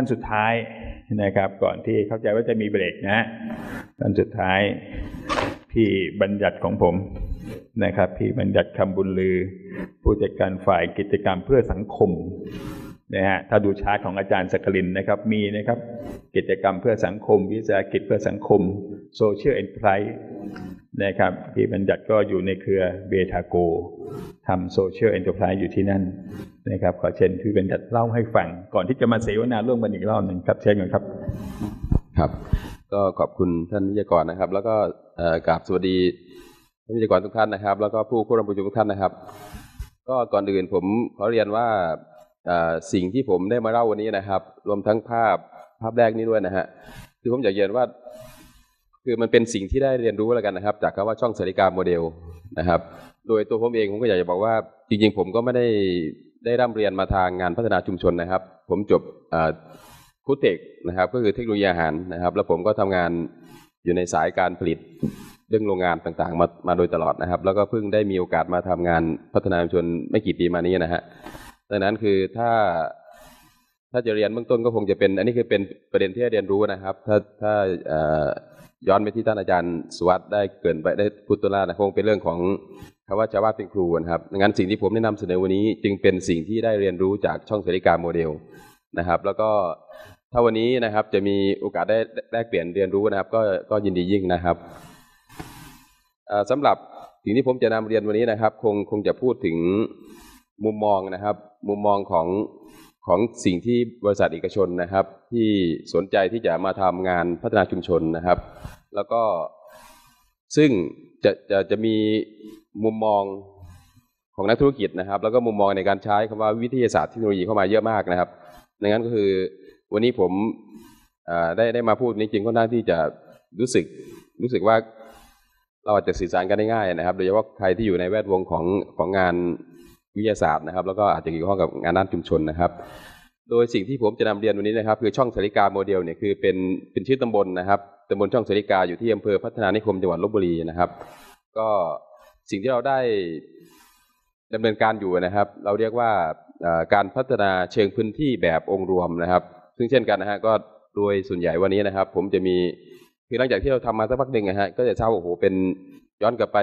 ท่านสุดท้ายนะครับก่อนที่เข้าใจว่าจะมีเบรกนะท่านสุดท้ายพี่บัญญัติของผมนะครับพี่บัญญัติคำบุญลือผู้จัดการฝ่ายกิจกรรมเพื่อสังคมนะฮะถ้าดูชาร์ตของอาจารย์ศักรินนะครับมีนะครับกิจกรรมเพื่อสังคมวิสาหกิจเพื่อสังคมโซเชียลเอ็นไพรส์นะครับพี่บัญญัติก็อยู่ในเครือเบทาโกทำโซเชียลเอ็นเตอร์ไพรส์อยู่ที่นั่นนะครับขอเชิญพี่บัญญัติเล่าให้ฟังก่อนที่จะมาเสวนาร่วมกันอีกรอบหนึ่งครับเชิญครับครับก็ขอบคุณท่านวิทยากรนะครับแล้วก็กราบสวัสดีท่านวิทยากรทุกท่านนะครับแล้วก็ผู้ร่วมประชุมทุกท่านนะครับก็ก่อนอื่นผมขอเรียนว่าสิ่งที่ผมได้มาเล่าวันนี้นะครับรวมทั้งภาพแรกนี้ด้วยนะฮะคือผมอยากเรียนว่าคือมันเป็นสิ่งที่ได้เรียนรู้แล้วกันนะครับจากคำว่าช่องสาริกาโมเดลนะครับโดยตัวผมเองผมก็อยากจะบอกว่าจริงๆผมก็ไม่ได้ร่ำเรียนมาทางงานพัฒนาชุมชนนะครับผมจบคุเทคนะครับก็คือเทคโนโลยีอาหารนะครับแล้วผมก็ทำงานอยู่ในสายการผลิตเรื่องโรงงานต่างๆมาโดยตลอดนะครับแล้วก็เพิ่งได้มีโอกาสมาทำงานพัฒนาชุมชนไม่กี่ปีมานี้นะฮะดังนั้นคือถ้าจะเรียนเบื้องต้นก็คงจะเป็นอันนี้คือเป็นประเด็นที่เรียนรู้นะครับถ้าย้อนไปที่ท่านอาจารย์สุวัสดิ์ได้เกริ่นไปได้พูดตัวละนะคงเป็นเรื่องของคำว่าชาวบ้านเป็นครูนะครับดังนั้นสิ่งที่ผมได้นำเสนอวันนี้จึงเป็นสิ่งที่ได้เรียนรู้จากช่องสาริกาโมเดลนะครับแล้วก็ถ้าวันนี้นะครับจะมีโอกาสได้แลกเปลี่ยนเรียนรู้นะครับก็ยินดียิ่งนะครับสำหรับสิ่งที่ผมจะนำเรียนวันนี้นะครับคงจะพูดถึงมุมมองนะครับมุมมองของสิ่งที่บริษัทเอกชนนะครับที่สนใจที่จะมาทำงานพัฒนาชุมชนนะครับแล้วก็ซึ่งจะมีมุมมองของนักธุรกิจนะครับแล้วก็มุมมองในการใช้คำว่าวิทยาศาสตร์เทคโนโลยีเข้ามาเยอะมากนะครับดังนั้นก็คือวันนี้ผมได้มาพูดนี้จริงก็น่าที่จะรู้สึกว่าเราอาจจะสื่อสารกันได้ง่ายนะครับโดยเฉพาะใครที่อยู่ในแวดวงของงานวิทยาศาสตร์นะครับแล้วก็อาจจะเกี่ยวข้องกับงานด้านชุมชนนะครับโดยสิ่งที่ผมจะนำเรียนวันนี้นะครับคือช่องสาริกาโมเดลเนี่ยคือเป็นชื่อตำบลนะครับตำบลช่องสาริกาอยู่ที่อำเภอพัฒนานิคมจังหวัดลพบุรีนะครับก็สิ่งที่เราได้ดำเนินการอยู่นะครับเราเรียกว่าการพัฒนาเชิงพื้นที่แบบองค์รวมนะครับซึ่งเช่นกันนะฮะก็โดยส่วนใหญ่วันนี้นะครับผมจะมีคือหลังจากที่เราทำมาสักพักหนึ่งนะฮะก็จะเช่าโอ้โหเป็นย้อนกลับไป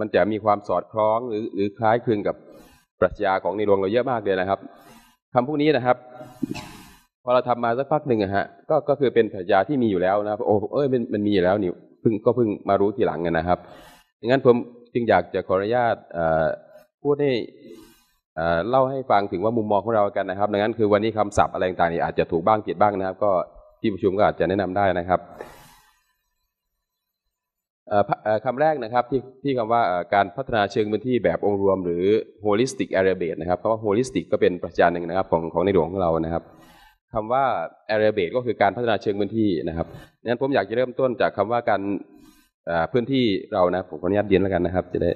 มันจะมีความสอดคล้องหรือคล้ายคลึงกับปรัชญาของในหลวงเราเยอะมากเลยนะครับคำพวกนี้นะครับพอเราทำมาสักพักหนึ่งนะฮะก็คือเป็นปรัชญาที่มีอยู่แล้วนะครับโอ้เอ้ยมันมีอยู่แล้วนี่เพิ่งมารู้ทีหลังกันนะครับดังนั้นผมจึงอยากจะขออนุญาตพูดให้เล่าให้ฟังถึงว่ามุมมองของเรากันนะครับดังนั้นคือวันนี้คำศัพท์อะไรต่างๆนี่อาจจะถูกบ้างผิดบ้างนะครับก็ที่ประชุมก็อาจจะแนะนำได้นะครับคำแรกนะครับที่คำว่าการพัฒนาเชิงพื้นที่แบบองค์รวมหรือ holistic area based นะครับคำว่า holistic ก็เป็นปรัชญาหนึ่งนะครับของในหลวงของเรานะครับคำว่า area based ก็คือการพัฒนาเชิงพื้นที่นะครับนั้นผมอยากจะเริ่มต้นจากคำว่าการพื้นที่เรานะผมขออนุญาตเรียนแล้วกันนะครับจะได้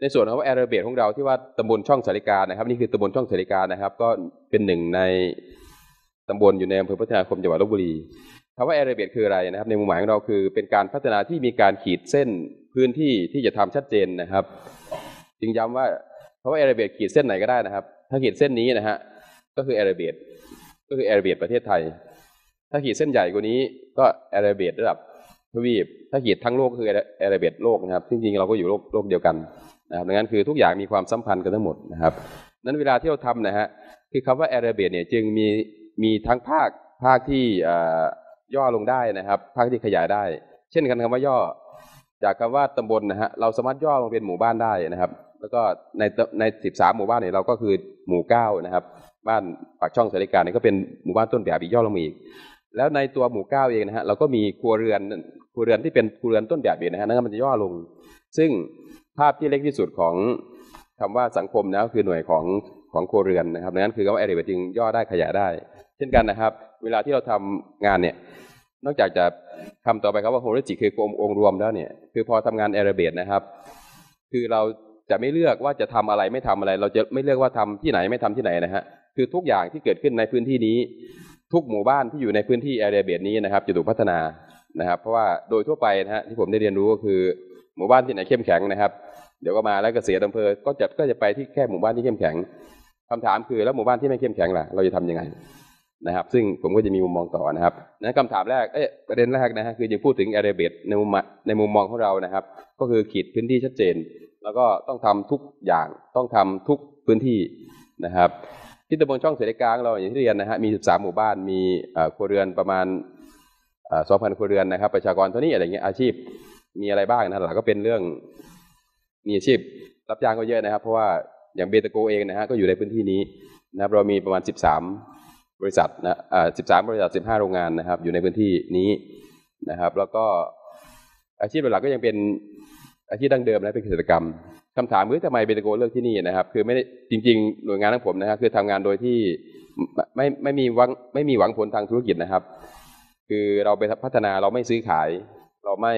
ในส่วนของ area based ของเราที่ว่าตำบลช่องสาริกานะครับนี่คือตำบลช่องสาริกานะครับก็เป็นหนึ่งในตำบลอยู่ในอำเภอพัฒนานิคมจังหวัดลพบุรีคำว่าแอเรียเบสคืออะไรนะครับในมุมหมายของเราคือเป็นการพัฒนาที่มีการขีดเส้นพื้นที่ที่จะทำชัดเจนนะครับจึงย้ำว่าคำว่าแอเรียเบสขีดเส้นไหนก็ได้นะครับถ้าขีดเส้นนี้นะฮะก็คือแอเรียเบสก็คือแอเรียเบสประเทศไทยถ้าขีดเส้นใหญ่กว่านี้ก็แอเรียเบสระดับทวีปถ้าขีดทั้งโลกก็คือแอเรียเบสโลกนะครับจริงๆเราก็อยู่โลกเดียวกันนะครับดังนั้นคือทุกอย่างมีความสัมพันธ์กันทั้งหมดนะครับนั้นเวลาที่เราทำนะฮะคือคำว่าแอเรียเบสเนี่ยจึงมีทั้งภาคที่ย่อลงได้นะครับภาคที่ขยายได้เช่นกันคำว่าย่อจากคำว่าตำบลนะฮะเราสามารถย่อลงเป็นหมู่บ้านได้นะครับแล้วก็ใน13หมู่บ้านเนี่ยเราก็คือหมู่9นะครับบ้านปากช่องสาริกาเนี่ยก็เป็นหมู่บ้านต้นแบบอีกย่อลงมาอีกแล้วในตัวหมู่9เองนะฮะเราก็มีครัวเรือนที่เป็นครัวเรือนต้นแบบอีกนะฮะนั่นมันจะย่อลงซึ่งภาพที่เล็กที่สุดของคำว่าสังคมนะก็คือหน่วยของครัวเรือนนะครับดังนั้นคือคำว่าแอเรียเบสจึงย่อได้ขยายได้เช่นกันนะครับเวลาที่เราทำงานเนี่ยนอกจากจะคำต่อไปครับว่าโฮลิสติกคือองค์รวมแล้วเนี่ยคือพอทำงานแอเรียเบสนะครับคือเราจะไม่เลือกว่าจะทำอะไรไม่ทำอะไรเราจะไม่เลือกว่าทำที่ไหนไม่ทำที่ไหนนะฮะคือทุกอย่างที่เกิดขึ้นในพื้นที่นี้ทุกหมู่บ้านที่อยู่ในพื้นที่แอเรียเบสนี้นะครับจะถูกพัฒนานะครับเพราะว่าโดยทั่วไปนะฮะที่ผมได้เรียนรู้ก็คือหมู่บ้านที่ไหนเข้มแข็งนะครับเดี๋ยวก็มาแล้วเกษตรอำเภอก็จะไปที่แค่หมู่บ้านที่เข้มแข็ง คำถามคือแล้วหมู่บ้านที่ไม่เข้มแข็งล่ะเราจะทํำยังไงนะครับซึ่งผมก็จะมีมุมมองต่อนะครับนะคำถามแรกประเด็นแรกนะฮะคือจะพูดถึงแอเรียเบดในมุมมองของเรานะครับก็คือขีดพื้นที่ชัดเจนแล้วก็ต้องทำทุกอย่างต้องทำทุกพื้นที่นะครับที่ตำบลช่องเสด็จกลางเราอย่างที่เรียนนะฮะมี13หมู่บ้านมีครัวเรือนประมาณ 2,000 ครัวเรือนนะครับประชากรเท่านี้อะไรเงี้ยอาชีพมีอะไรบ้างนะหลักก็เป็นเรื่องมีอาชีพรับจ้างก็เยอะนะครับเพราะว่าอย่างเบตาโกเองนะฮะก็อยู่ในพื้นที่นี้นะครับเรามีประมาณ13บริษัทนะ13บริษัท15โรงงานนะครับอยู่ในพื้นที่นี้นะครับแล้วก็อาชีพหลักก็ยังเป็นอาชีพดั้งเดิมนะเป็นเกษตรกรรมคำถามคือทำไมเบตาโกเลือกที่นี่นะครับคือไม่ได้จริงๆหน่วยงานของผมนะครับคือทำงานโดยที่ไม่มีหวังผลทางธุรกิจนะครับคือเราไปพัฒนาเราไม่ซื้อขายเราไม่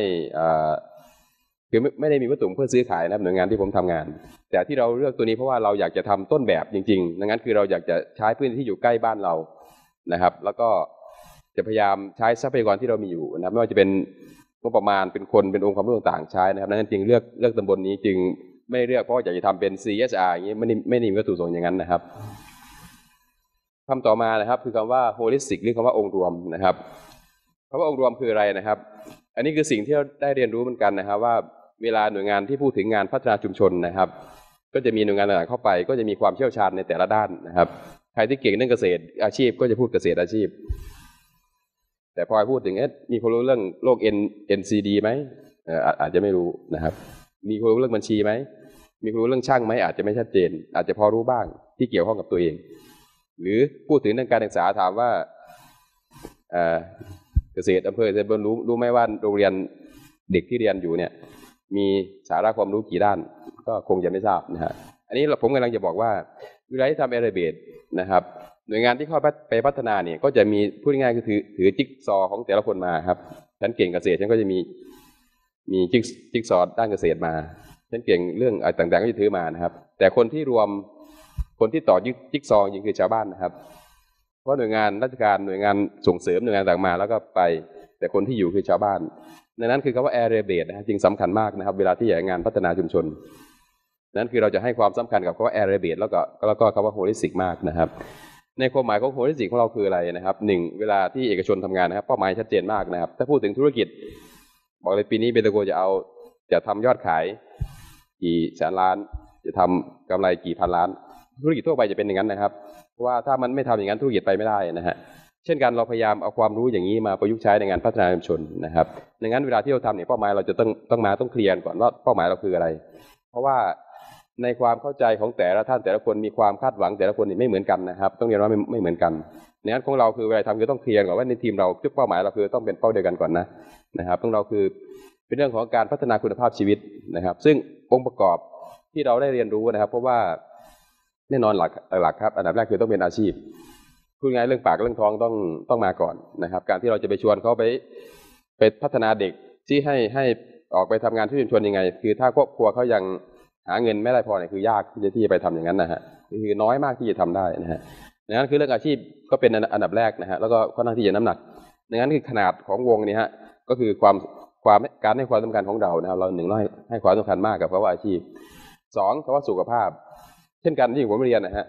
คือไม่ได้มีวัตถุเพื่อซื้อขายนะครับหน่วยงานที่ผมทำงานแต่ที่เราเลือกตัวนี้เพราะว่าเราอยากจะทำต้นแบบจริงๆดังนั้นคือเราอยากจะใช้พื้นที่อยู่ใกล้บ้านเรานะครับแล้วก็จะพยายามใช้ทรัพยากรที่เรามีอยู่นะครับไม่ว่าจะเป็นงบประมาณเป็นคนเป็นองค์ความรู้ต่างๆใช้นะครับดังนั้นจึงเลือกตำบลนี้จึงไม่เลือกเพราะอยากจะทำเป็น CSR อย่างนี้ไม่ได้มีวัตถุประสงค์อย่างนั้นนะครับคำต่อมานะครับคือคำว่า holistic หรือคำว่าองค์รวมนะครับคำว่าองค์รวมคืออะไรนะครับอันนี้คือสิ่งที่เราได้เรียนรู้เหมือนกันนะครับว่าเวลาหน่วยงานที่พูดถึงงานพัฒนาชุมชนนะครับก็จะมีหน่วยงานต่างๆเข้าไปก็จะมีความเชี่ยวชาญในแต่ละด้านนะครับใครที่เก่งเรื่องเกษตรอาชีพก็จะพูดเกษตรอาชีพแต่พอพูดถึงมีคนรู้เรื่องโรค NCD ไหมอาจจะไม่รู้นะครับมีคนรู้เรื่องบัญชีไหมมีคนรู้เรื่องช่างไหมอาจจะไม่ชัดเจนอาจจะพอรู้บ้างที่เกี่ยวข้องกับตัวเองหรือพูดถึงเรื่องการศึกษาถามว่าเกษตรอำเภอเซนเบิร์นรู้ไหมว่าโรงเรียนเด็กที่เรียนอยู่เนี่ยมีสาระความรู้กี่ด้านก็คงจะไม่ทราบนะฮะอันนี้ผมกำลังจะบอกว่าวิธีที่ทำแอเรเบตนะครับหน่วยงานที่เข้าไปพัฒนาเนี่ยก็จะมีพูดง่ายคือถือจิ๊กซอของแต่ละคนมาครับฉันเก่งเกษตรฉันก็จะมีจิ๊กซอด้านเกษตรมาฉันเก่งเรื่องต่างๆก็จะถือมานะครับแต่คนที่รวมคนที่ต่อจิ๊กซอจริงคือชาวบ้านนะครับเพราะหน่วยงานราชการหน่วยงานส่งเสริมหน่วยงานต่างมาแล้วก็ไปแต่คนที่อยู่คือชาวบ้านดังนั้นคือคำว่าแอเรียเบดนะจึงสำคัญมากนะครับเวลาที่อยากงานพัฒนาชุมชนนั้นคือเราจะให้ความสำคัญกับคำว่าแอเรียเบดแล้วก็คำว่าโฮลิสติกมากนะครับในความหมายของโฮลิสติกของเราคืออะไรนะครับ1เวลาที่เอกชนทำงานนะครับเป้าหมายชัดเจนมากนะครับถ้าพูดถึงธุรกิจบอกเลยปีนี้เบตาโกจะทำยอดขายกี่แสนล้านจะทำกำไรกี่พันล้านธุรกิจทั่วไปจะเป็นอย่างนั้นนะครับเพราะว่าถ้ามันไม่ทำอย่างนั้นธุรกิจไปไม่ได้นะฮะเช่นกันเราพยายามเอาความรู้อย่างนี้มาประยุกต์ใช้ในงานพัฒนาชุมชนนะครับดังนั้นเวลาที่เราทำเนี่ยเป้าหมายเราจะต้องเคลียร์ก่อนว่าเป้าหมายเราคืออะไรเพราะว่าในความเข้าใจของแต่ละท่านแต่ละคนมีความคาดหวังแต่ละคนไม่เหมือนกันนะครับต้องเรียนว่าไม่เหมือนกันในนั้นของเราคือเวลาทำคือต้องเคลียร์ก่อนว่าในทีมเราจุดเป้าหมายเราคือต้องเป็นเป้าเดียวกันก่อนนะครับของเราคือเป็นเรื่องของการพัฒนาคุณภาพชีวิตนะครับซึ่งองค์ประกอบที่เราได้เรียนรู้นะครับเพราะว่าแน่นอนหลักครับอันดับแรกคือต้องเป็นอาชีพพูดง่ายเรื่องปากเรื่องท้องต้องมาก่อนนะครับการที่เราจะไปชวนเขาไปพัฒนาเด็กที่ให้ออกไปทำงานที่ชุมชนยังไงคือถ้าครอบครัวเขายังหาเงินไม่ได้พอเนี่ยคือยากที่จะไปทำอย่างนั้นนะฮะคือน้อยมากที่จะทำได้นะฮะดังนั้นคือเรื่องอาชีพก็เป็นอันดับแรกนะฮะแล้วก็ข้อที่จะน้ำหนักดังนั้นคือขนาดของวงนี่ฮะก็คือความการให้ความสำคัญของเรานะครับเรา1ให้ความสำคัญมากกับคำว่าอาชีพ2คำว่าสุขภาพเช่นกันที่ผมเรียนนะฮะ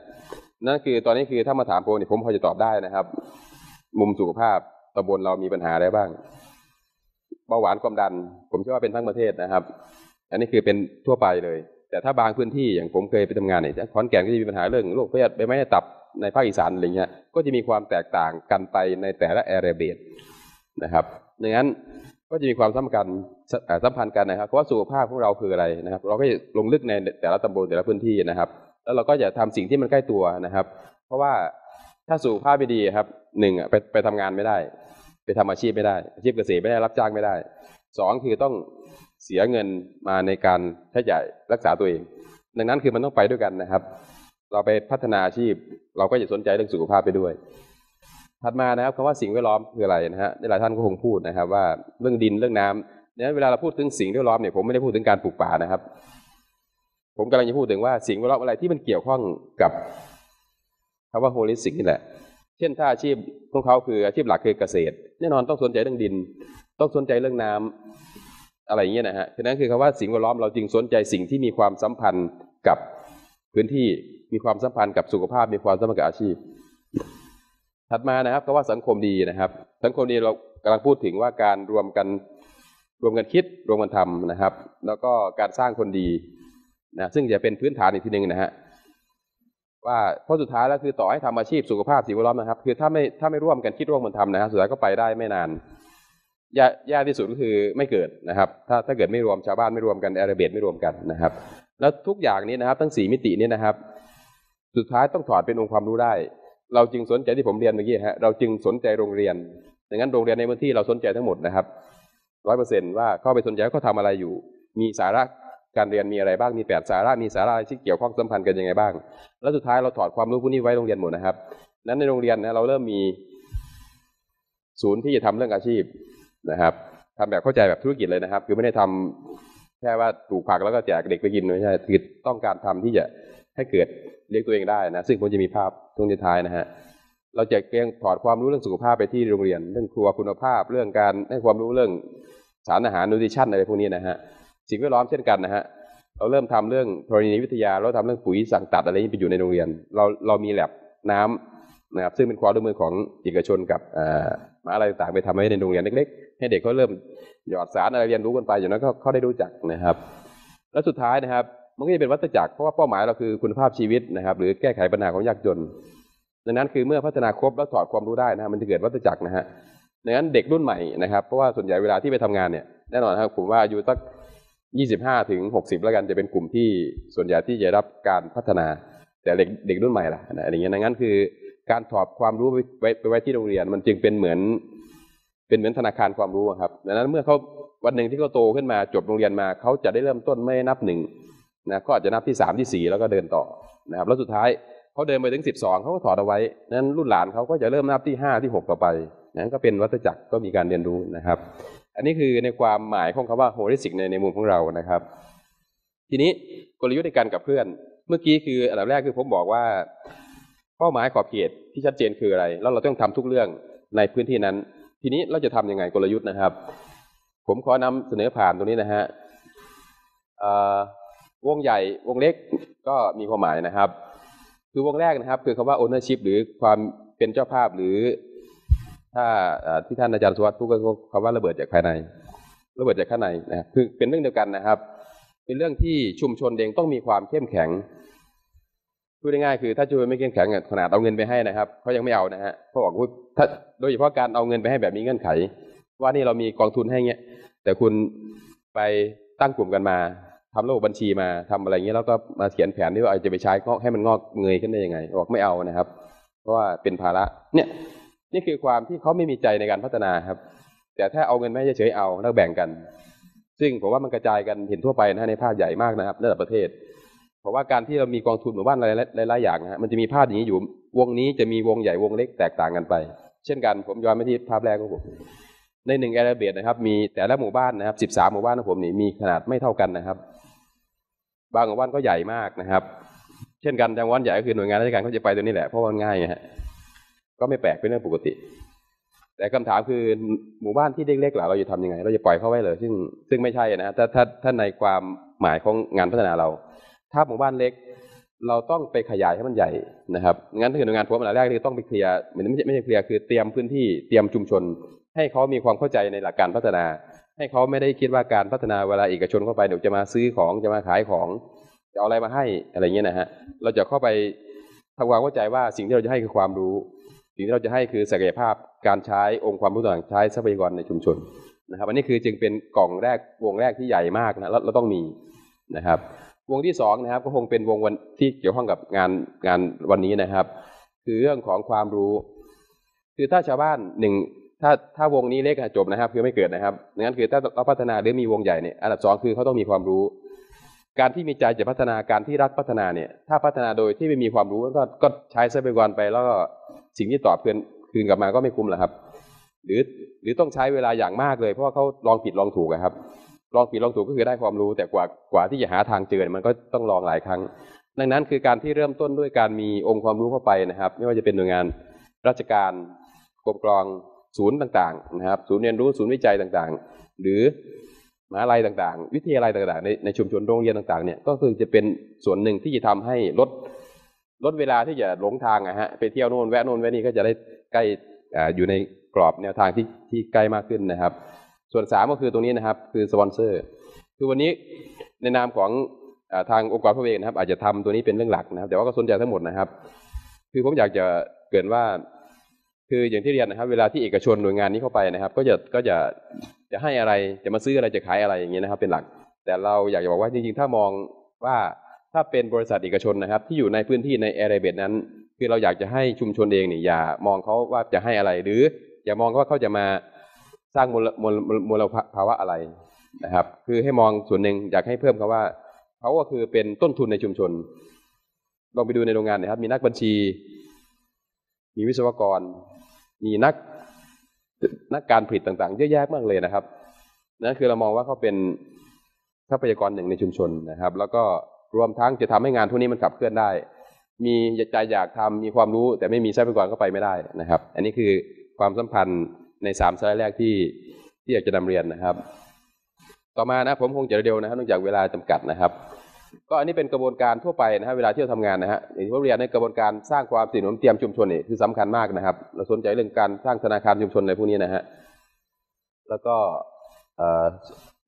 นั่นคือตอนนี้คือถ้ามาถามผมเนี่ยผมพอจะตอบได้นะครับมุมสุขภาพตำบลเรามีปัญหาอะไรบ้างเบาหวานความดันผมเชื่อว่าเป็นทั้งประเทศนะครับอันนี้คือเป็นทั่วไปเลยแต่ถ้าบางพื้นที่อย่างผมเคยไปทำงานเนี่ยขอนแก่นก็จะมีปัญหาเรื่องโรคใบไม้ตับในภาคอีสานอะไรเงี้ยก็จะมีความแตกต่างกันไปในแต่ละแอเรียเบดนะครับดังนั้นก็จะมีความสัมพันธ์กันนะครับเพราะว่าสุขภาพของเราคืออะไรนะครับเราก็จะลงลึกในแต่ละตำบลแต่ละพื้นที่นะครับแล้วเราก็จะทำสิ่งที่มันใกล้ตัวนะครับเพราะว่าถ้าสุขภาพไม่ดีครับ1ไปทำงานไม่ได้ไปทำอาชีพไม่ได้อาชีพเกษตรไม่ได้รับจ้างไม่ได้2คือต้องเสียเงินมาในการใช้จ่ายรักษาตัวเองดังนั้นคือมันต้องไปด้วยกันนะครับเราไปพัฒนาอาชีพเราก็จะสนใจเรื่องสุขภาพไปด้วยถัดมานะครับคำว่าสิ่งแวดล้อมคืออะไรนะฮะหลายท่านก็คงพูดนะครับว่าเรื่องดินเรื่องน้ำเนี่ยเวลาเราพูดถึงสิ่งแวดล้อมเนี่ยผมไม่ได้พูดถึงการปลูกป่านะครับผมกำลังจะพูดถึงว่าสิ่งแวดล้อมอะไรที่มันเกี่ยวข้องกับคำว่าโฮลิสติกนี่แหละเช่นถ้าอาชีพของเขาคืออาชีพหลักคือเกษตรแน่นอนต้องสนใจเรื่องดินต้องสนใจเรื่องน้ำอะไรอย่างเงี้ยนะฮะฉะนั้นคือคำว่าสิ่งแวดล้อมเราจึงสนใจสิ่งที่มีความสัมพันธ์กับพื้นที่ มีความสัมพันธ์กับสุขภาพมีความสัมพันธ์กับอาชีพถัดมานะครับก็ว่าสังคมดีนะครับสังคมดีเรากำลังพูดถึงว่าการรวมกันคิดรวมกันทำนะครับแล้วก็การสร้างคนดีนะซึ่งจะเป็นพื้นฐานอีกทีหนึ่งนะฮะว่าข้อสุดท้ายแล้วคือต่อให้ทำอาชีพสุขภาพสิ่งแวดล้อมนะครับคือถ้าไม่ร่วมกันคิดร่วมกันทำนะฮะสุดท้ายก็ไปได้ไม่นานยากที่สุดก็คือไม่เกิดนะครับถ้าเกิดไม่รวมชาวบ้านไม่รวมกันแอร์เบดไม่รวมกันนะครับแล้วทุกอย่างนี้นะครับทั้ง4มิตินี้นะครับสุดท้ายต้องถอดเป็นองค์ความรู้ได้เราจึงสนใจที่ผมเรียนเมื่อกี้ฮะเราจึงสนใจโรงเรียนดังนั้นโรงเรียนในพื้นที่เราสนใจทั้งหมดนะครับ 100% ว่าเข้าไปสนใจเขาทำอะไรอยู่มีสาระการเรียนมีอะไรบ้างมี8สาระมีสาระที่เกี่ยวข้องสัมพันธ์กันยังไงบ้างแล้วสุดท้ายเราถอดความรู้พวกนี้ไว้โรงเรียนหมดนะครับนั้นในโรงเรียนนะเราเริ่มมีศูนย์ที่จะทำเรื่องอาชีพนะครับทำแบบเข้าใจแบบธุรกิจเลยนะครับคือไม่ได้ทำแค่ว่าปลูกผักแล้วก็แจกเด็กไปกินไม่ใช่คือต้องการทำที่จะให้เกิดเลี้ยงตัวเองได้นะซึ่งผมจะมีภาพช่วงท้ายนะฮะเราจะเรียนถอดความรู้เรื่องสุขภาพไปที่โรงเรียนเรื่องครัวคุณภาพเรื่องการให้ความรู้เรื่องสารอาหารนูทริชั่นอะไรพวกนี้นะฮะสิ่งแวดล้อมเช่นกันนะฮะเราเริ่มทำเรื่องธรณีวิทยาเราทำเรื่องปุ๋ยสั่งตัดอะไรนี้ไปอยู่ในโรงเรียนเรามีแลบน้ำนะครับซึ่งเป็นความร่วมมือของเอกชนกับอะไรต่างๆไปทำให้ในโรงเรียนเล็กๆให้เด็กเขาเริ่มหยอดสารอะไรเรียนรู้กันไปอย่างนั้นเขาได้รู้จักนะครับและสุดท้ายนะครับมันก็จะเป็นวัฏจักรเพราะว่าเป้าหมายเราคือคุณภาพชีวิตนะครับหรือแก้ไขปัญหาของยากจนดังนั้นคือเมื่อพัฒนาครบและถอดความรู้ได้นะมันจะเกิดวัฏจักรนะฮะดังนั้นเด็กรุ่นใหม่นะครับเพราะว่าส่วนใหญ่เวลาที่ไปทำงานเนี่ยแน่นอนครับผมว่าอายุสัก25 ถึง 60แล้วกันจะเป็นกลุ่มที่ส่วนใหญ่ที่จะรับการพัฒนาแต่เด็กรุ่นใหม่ล่ะอะไรอย่างเงี้ยดังนั้นคือการถอดความรู้ไปไว้ที่โรงเรียนมันจึงเป็นเหมือนธนาคารความรู้ครับดังนั้นเมื่อเขาวันหนึ่งที่เขาโตขึ้นมาจบโรงเรียนมาเขาจะได้เริ่มต้นไม่นับหนึ่งนะก็อาจจะนับที่3ที่4แล้วก็เดินต่อนะครับแล้วสุดท้ายเขาเดินไปถึง12เขาก็ถอดเอาไว้นั้นรุ่นหลานเขาก็จะเริ่มนับที่5ที่6ต่อไปนั้นก็เป็นวัฏจักรก็มีการเรียนรู้นะครับอันนี้คือในความหมายของคำว่าโฮลิสติกในมุมของเรานะครับทีนี้กลยุทธ์ในการกับเพื่อนเมื่อกี้คืออันดับแรกคือผมบอกว่าเป้าหมายขอบเขตที่ชัดเจนคืออะไรแล้วเราต้องทำทุกเรื่องในพื้นที่นั้นทีนี้เราจะทํำยังไงกลยุทธ์นะครับผมขอนำเสนอผ่านตรงนี้นะฮะวงใหญ่วงเล็กก็มีความหมายนะครับคือวงแรกนะครับคือคำว่า ownership หรือความเป็นเจ้าภาพหรือถ้าที่ท่านอาจารย์สุวัสดิ์พูดก็คำว่าระเบิดจากภายในระเบิดจากข้างในนะครับคือเป็นเรื่องเดียวกันนะครับเป็นเรื่องที่ชุมชนเองต้องมีความเข้มแข็งพูดง่ายๆคือถ้าชุมชนไม่เข้มแข็งขนาดเอาเงินไปให้นะครับเขายังไม่เอานะฮะเขาบอกว่าถ้าโดยเฉพาะการเอาเงินไปให้แบบมีเงื่อนไขว่านี่เรามีกองทุนให้เงี้ยแต่คุณไปตั้งกลุ่มกันมาทำระบบบัญชีมาทำอะไรเงี้ยแล้วก็มาเขียนแผนที่ว่าจะไปใช้งอกให้มันงอกเงยขึ้นได้ยังไงบอกไม่เอานะครับเพราะว่าเป็นภาระเนี่ยนี่คือความที่เขาไม่มีใจในการพัฒนาครับแต่ถ้าเอาเงินไม่เฉยๆเอาแล้วแบ่งกันซึ่งผมว่ามันกระจายกันเห็นทั่วไปนะในภาพใหญ่มากนะครับระดับประเทศเพราะว่าการที่เรามีกองทุนหมู่บ้านหลายๆอย่างนะฮะมันจะมีภาพอย่างนี้อยู่วงนี้จะมีวงใหญ่วงเล็กแตกต่างกันไปเช่นกันผมย้อนไปที่ภาพแรกของผมใน1แอร์เบียดนะครับมีแต่ละหมู่บ้านนะครับ13หมู่บ้านของผมนี่มีขนาดไม่เท่ากันนะครับบางหมู่บ้านก็ใหญ่มากนะครับเช่นกันจังหวัดใหญ่ก็คือหน่วยงานราชการเขาจะไปตัวนี้แหละเพราะมันง่ายฮะก็ไม่แปลกเป็นเรื่องปกติแต่คำถามคือหมู่บ้านที่เล็กๆเราจะทำยังไงเราจะปล่อยเข้าไว้เลยซึ่งไม่ใช่นะถ้าในความหมายของงานพัฒนาเราถ้าหมู่บ้านเล็กเราต้องไปขยายให้มันใหญ่นะครับงั้นถ้าเกิดหน่วยงานพวกอันแรกคือต้องไปเคลียร์ไม่ใช่เคลียร์คือเตรียมพื้นที่เตรียมชุมชนให้เขามีความเข้าใจในหลักการพัฒนาให้เขาไม่ได้คิดว่าการพัฒนาเวลาเอกชนเข้าไปเดี๋ยวจะมาซื้อของจะมาขายของจะเอาอะไรมาให้อะไรเงี้ยนะฮะเราจะเข้าไปทำความเข้าใจว่าสิ่งที่เราจะให้คือความรู้สิ่งที่เราจะให้คือศักยภาพการใช้องค์ความรู้ต่างใช้ทรัพยากรในชุมชนนะครับอันนี้คือจึงเป็นกล่องแรกวงแรกที่ใหญ่มากนะเราต้องมีนะครับวงที่2นะครับก็คงเป็นวงวันที่เกี่ยวข้องกับงานวันนี้นะครับคือเรื่องของความรู้คือถ้าชาวบ้านถ้าวงนี้เล็กจบนะครับคือไม่เกิดนะครับงั้นคือถ้าเราพัฒนาหรือมีวงใหญ่เนี่ยอันดับ2คือเขาต้องมีความรู้การที่มีใจจะพัฒนาการที่รักพัฒนาเนี่ยถ้าพัฒนาโดยที่ไม่มีความรู้ก็ใช้ทรัพยากรไปแล้วก็สิ่งที่ตอบคืนกลับมาก็ไม่คุ้มหรอกครับหรือต้องใช้เวลาอย่างมากเลยเพราะว่าเขาลองผิดลองถูกครับลองผิดลองถูกก็คือได้ความรู้แต่กว่าที่จะหาทางเจอมันก็ต้องลองหลายครั้งดังนั้นคือการที่เริ่มต้นด้วยการมีองค์ความรู้เข้าไปนะครับไม่ว่าจะเป็นหน่วยงานราชการกรมกรองศูนย์ต่างๆนะครับศูนย์เรียนรู้ศูนย์วิจัยต่างๆหรือมหาลัยต่างๆวิทยาลัยต่างๆในชุมชนโรงเรียนต่างๆเนี่ยก็คือจะเป็นส่วนหนึ่งที่จะทำให้ลด ลดเวลาที่จะหลงทางอะฮะไปเที่ยวโน่นแวะโน่นแวะนี่ก็จะได้ใกล้อยู่ในกรอบแนวทางที่ใกล้มากขึ้นนะครับส่วน3ก็คือตรงนี้นะครับคือสปอนเซอร์คือวันนี้ในนามของทางองค์กรพระเวทนะครับอาจจะทำตัวนี้เป็นเรื่องหลักนะครับแต่ว่าก็สนใจทั้งหมดนะครับคือผมอยากจะเกริ่นว่าคืออย่างที่เรียนนะครับเวลาที่เอกชนหน่วยงานนี้เข้าไปนะครับก็จะให้อะไรจะมาซื้ออะไรจะขายอะไรอย่างเงี้ยนะครับเป็นหลักแต่เราอยากจะบอกว่าจริงๆถ้ามองว่าถ้าเป็นบริษัทเอกชนนะครับที่อยู่ในพื้นที่ในแอเรียเบตนั้นคือเราอยากจะให้ชุมชนเองเนี่ยอย่ามองเขาว่าจะให้อะไรหรืออย่ามองว่าเขาจะมาสร้างมลภาวะอะไรนะครับคือให้มองส่วนหนึ่งอยากให้เพิ่มคำว่าเขาก็คือเป็นต้นทุนในชุมชนลองไปดูในโรงงานนะครับมีนักบัญชีมีวิศวกรมีนักการผลิตต่างๆเยอะแยะมากเลยนะครับนั่นคือเรามองว่าเขาเป็นทรัพยากรหนึ่งในชุมชนนะครับแล้วก็รวมทั้งจะทำให้งานพวกนี้มันขับเคลื่อนได้มีใจอยากทำมีความรู้แต่ไม่มีทรัพยากรเข้าไปไม่ได้นะครับอันนี้คือความสัมพันธ์ใน3 สไลด์แรกที่อยากจะนำเรียนนะครับต่อมานะผมคงจะเร็วนะครับเนื่องจากเวลาจำกัดนะครับก็อันนี้เป็นกระบวนการทั่วไปนะครับเวลาที่เราทำงานนะฮะอย่างที่ผมเรียนในกระบวนการสร้างความตื่นรู้เตรียมชุมชนนี่คือสำคัญมากนะครับเราสนใจเรื่องการสร้างธนาคารชุมชนอะไรพวกนี้นะฮะแล้วก็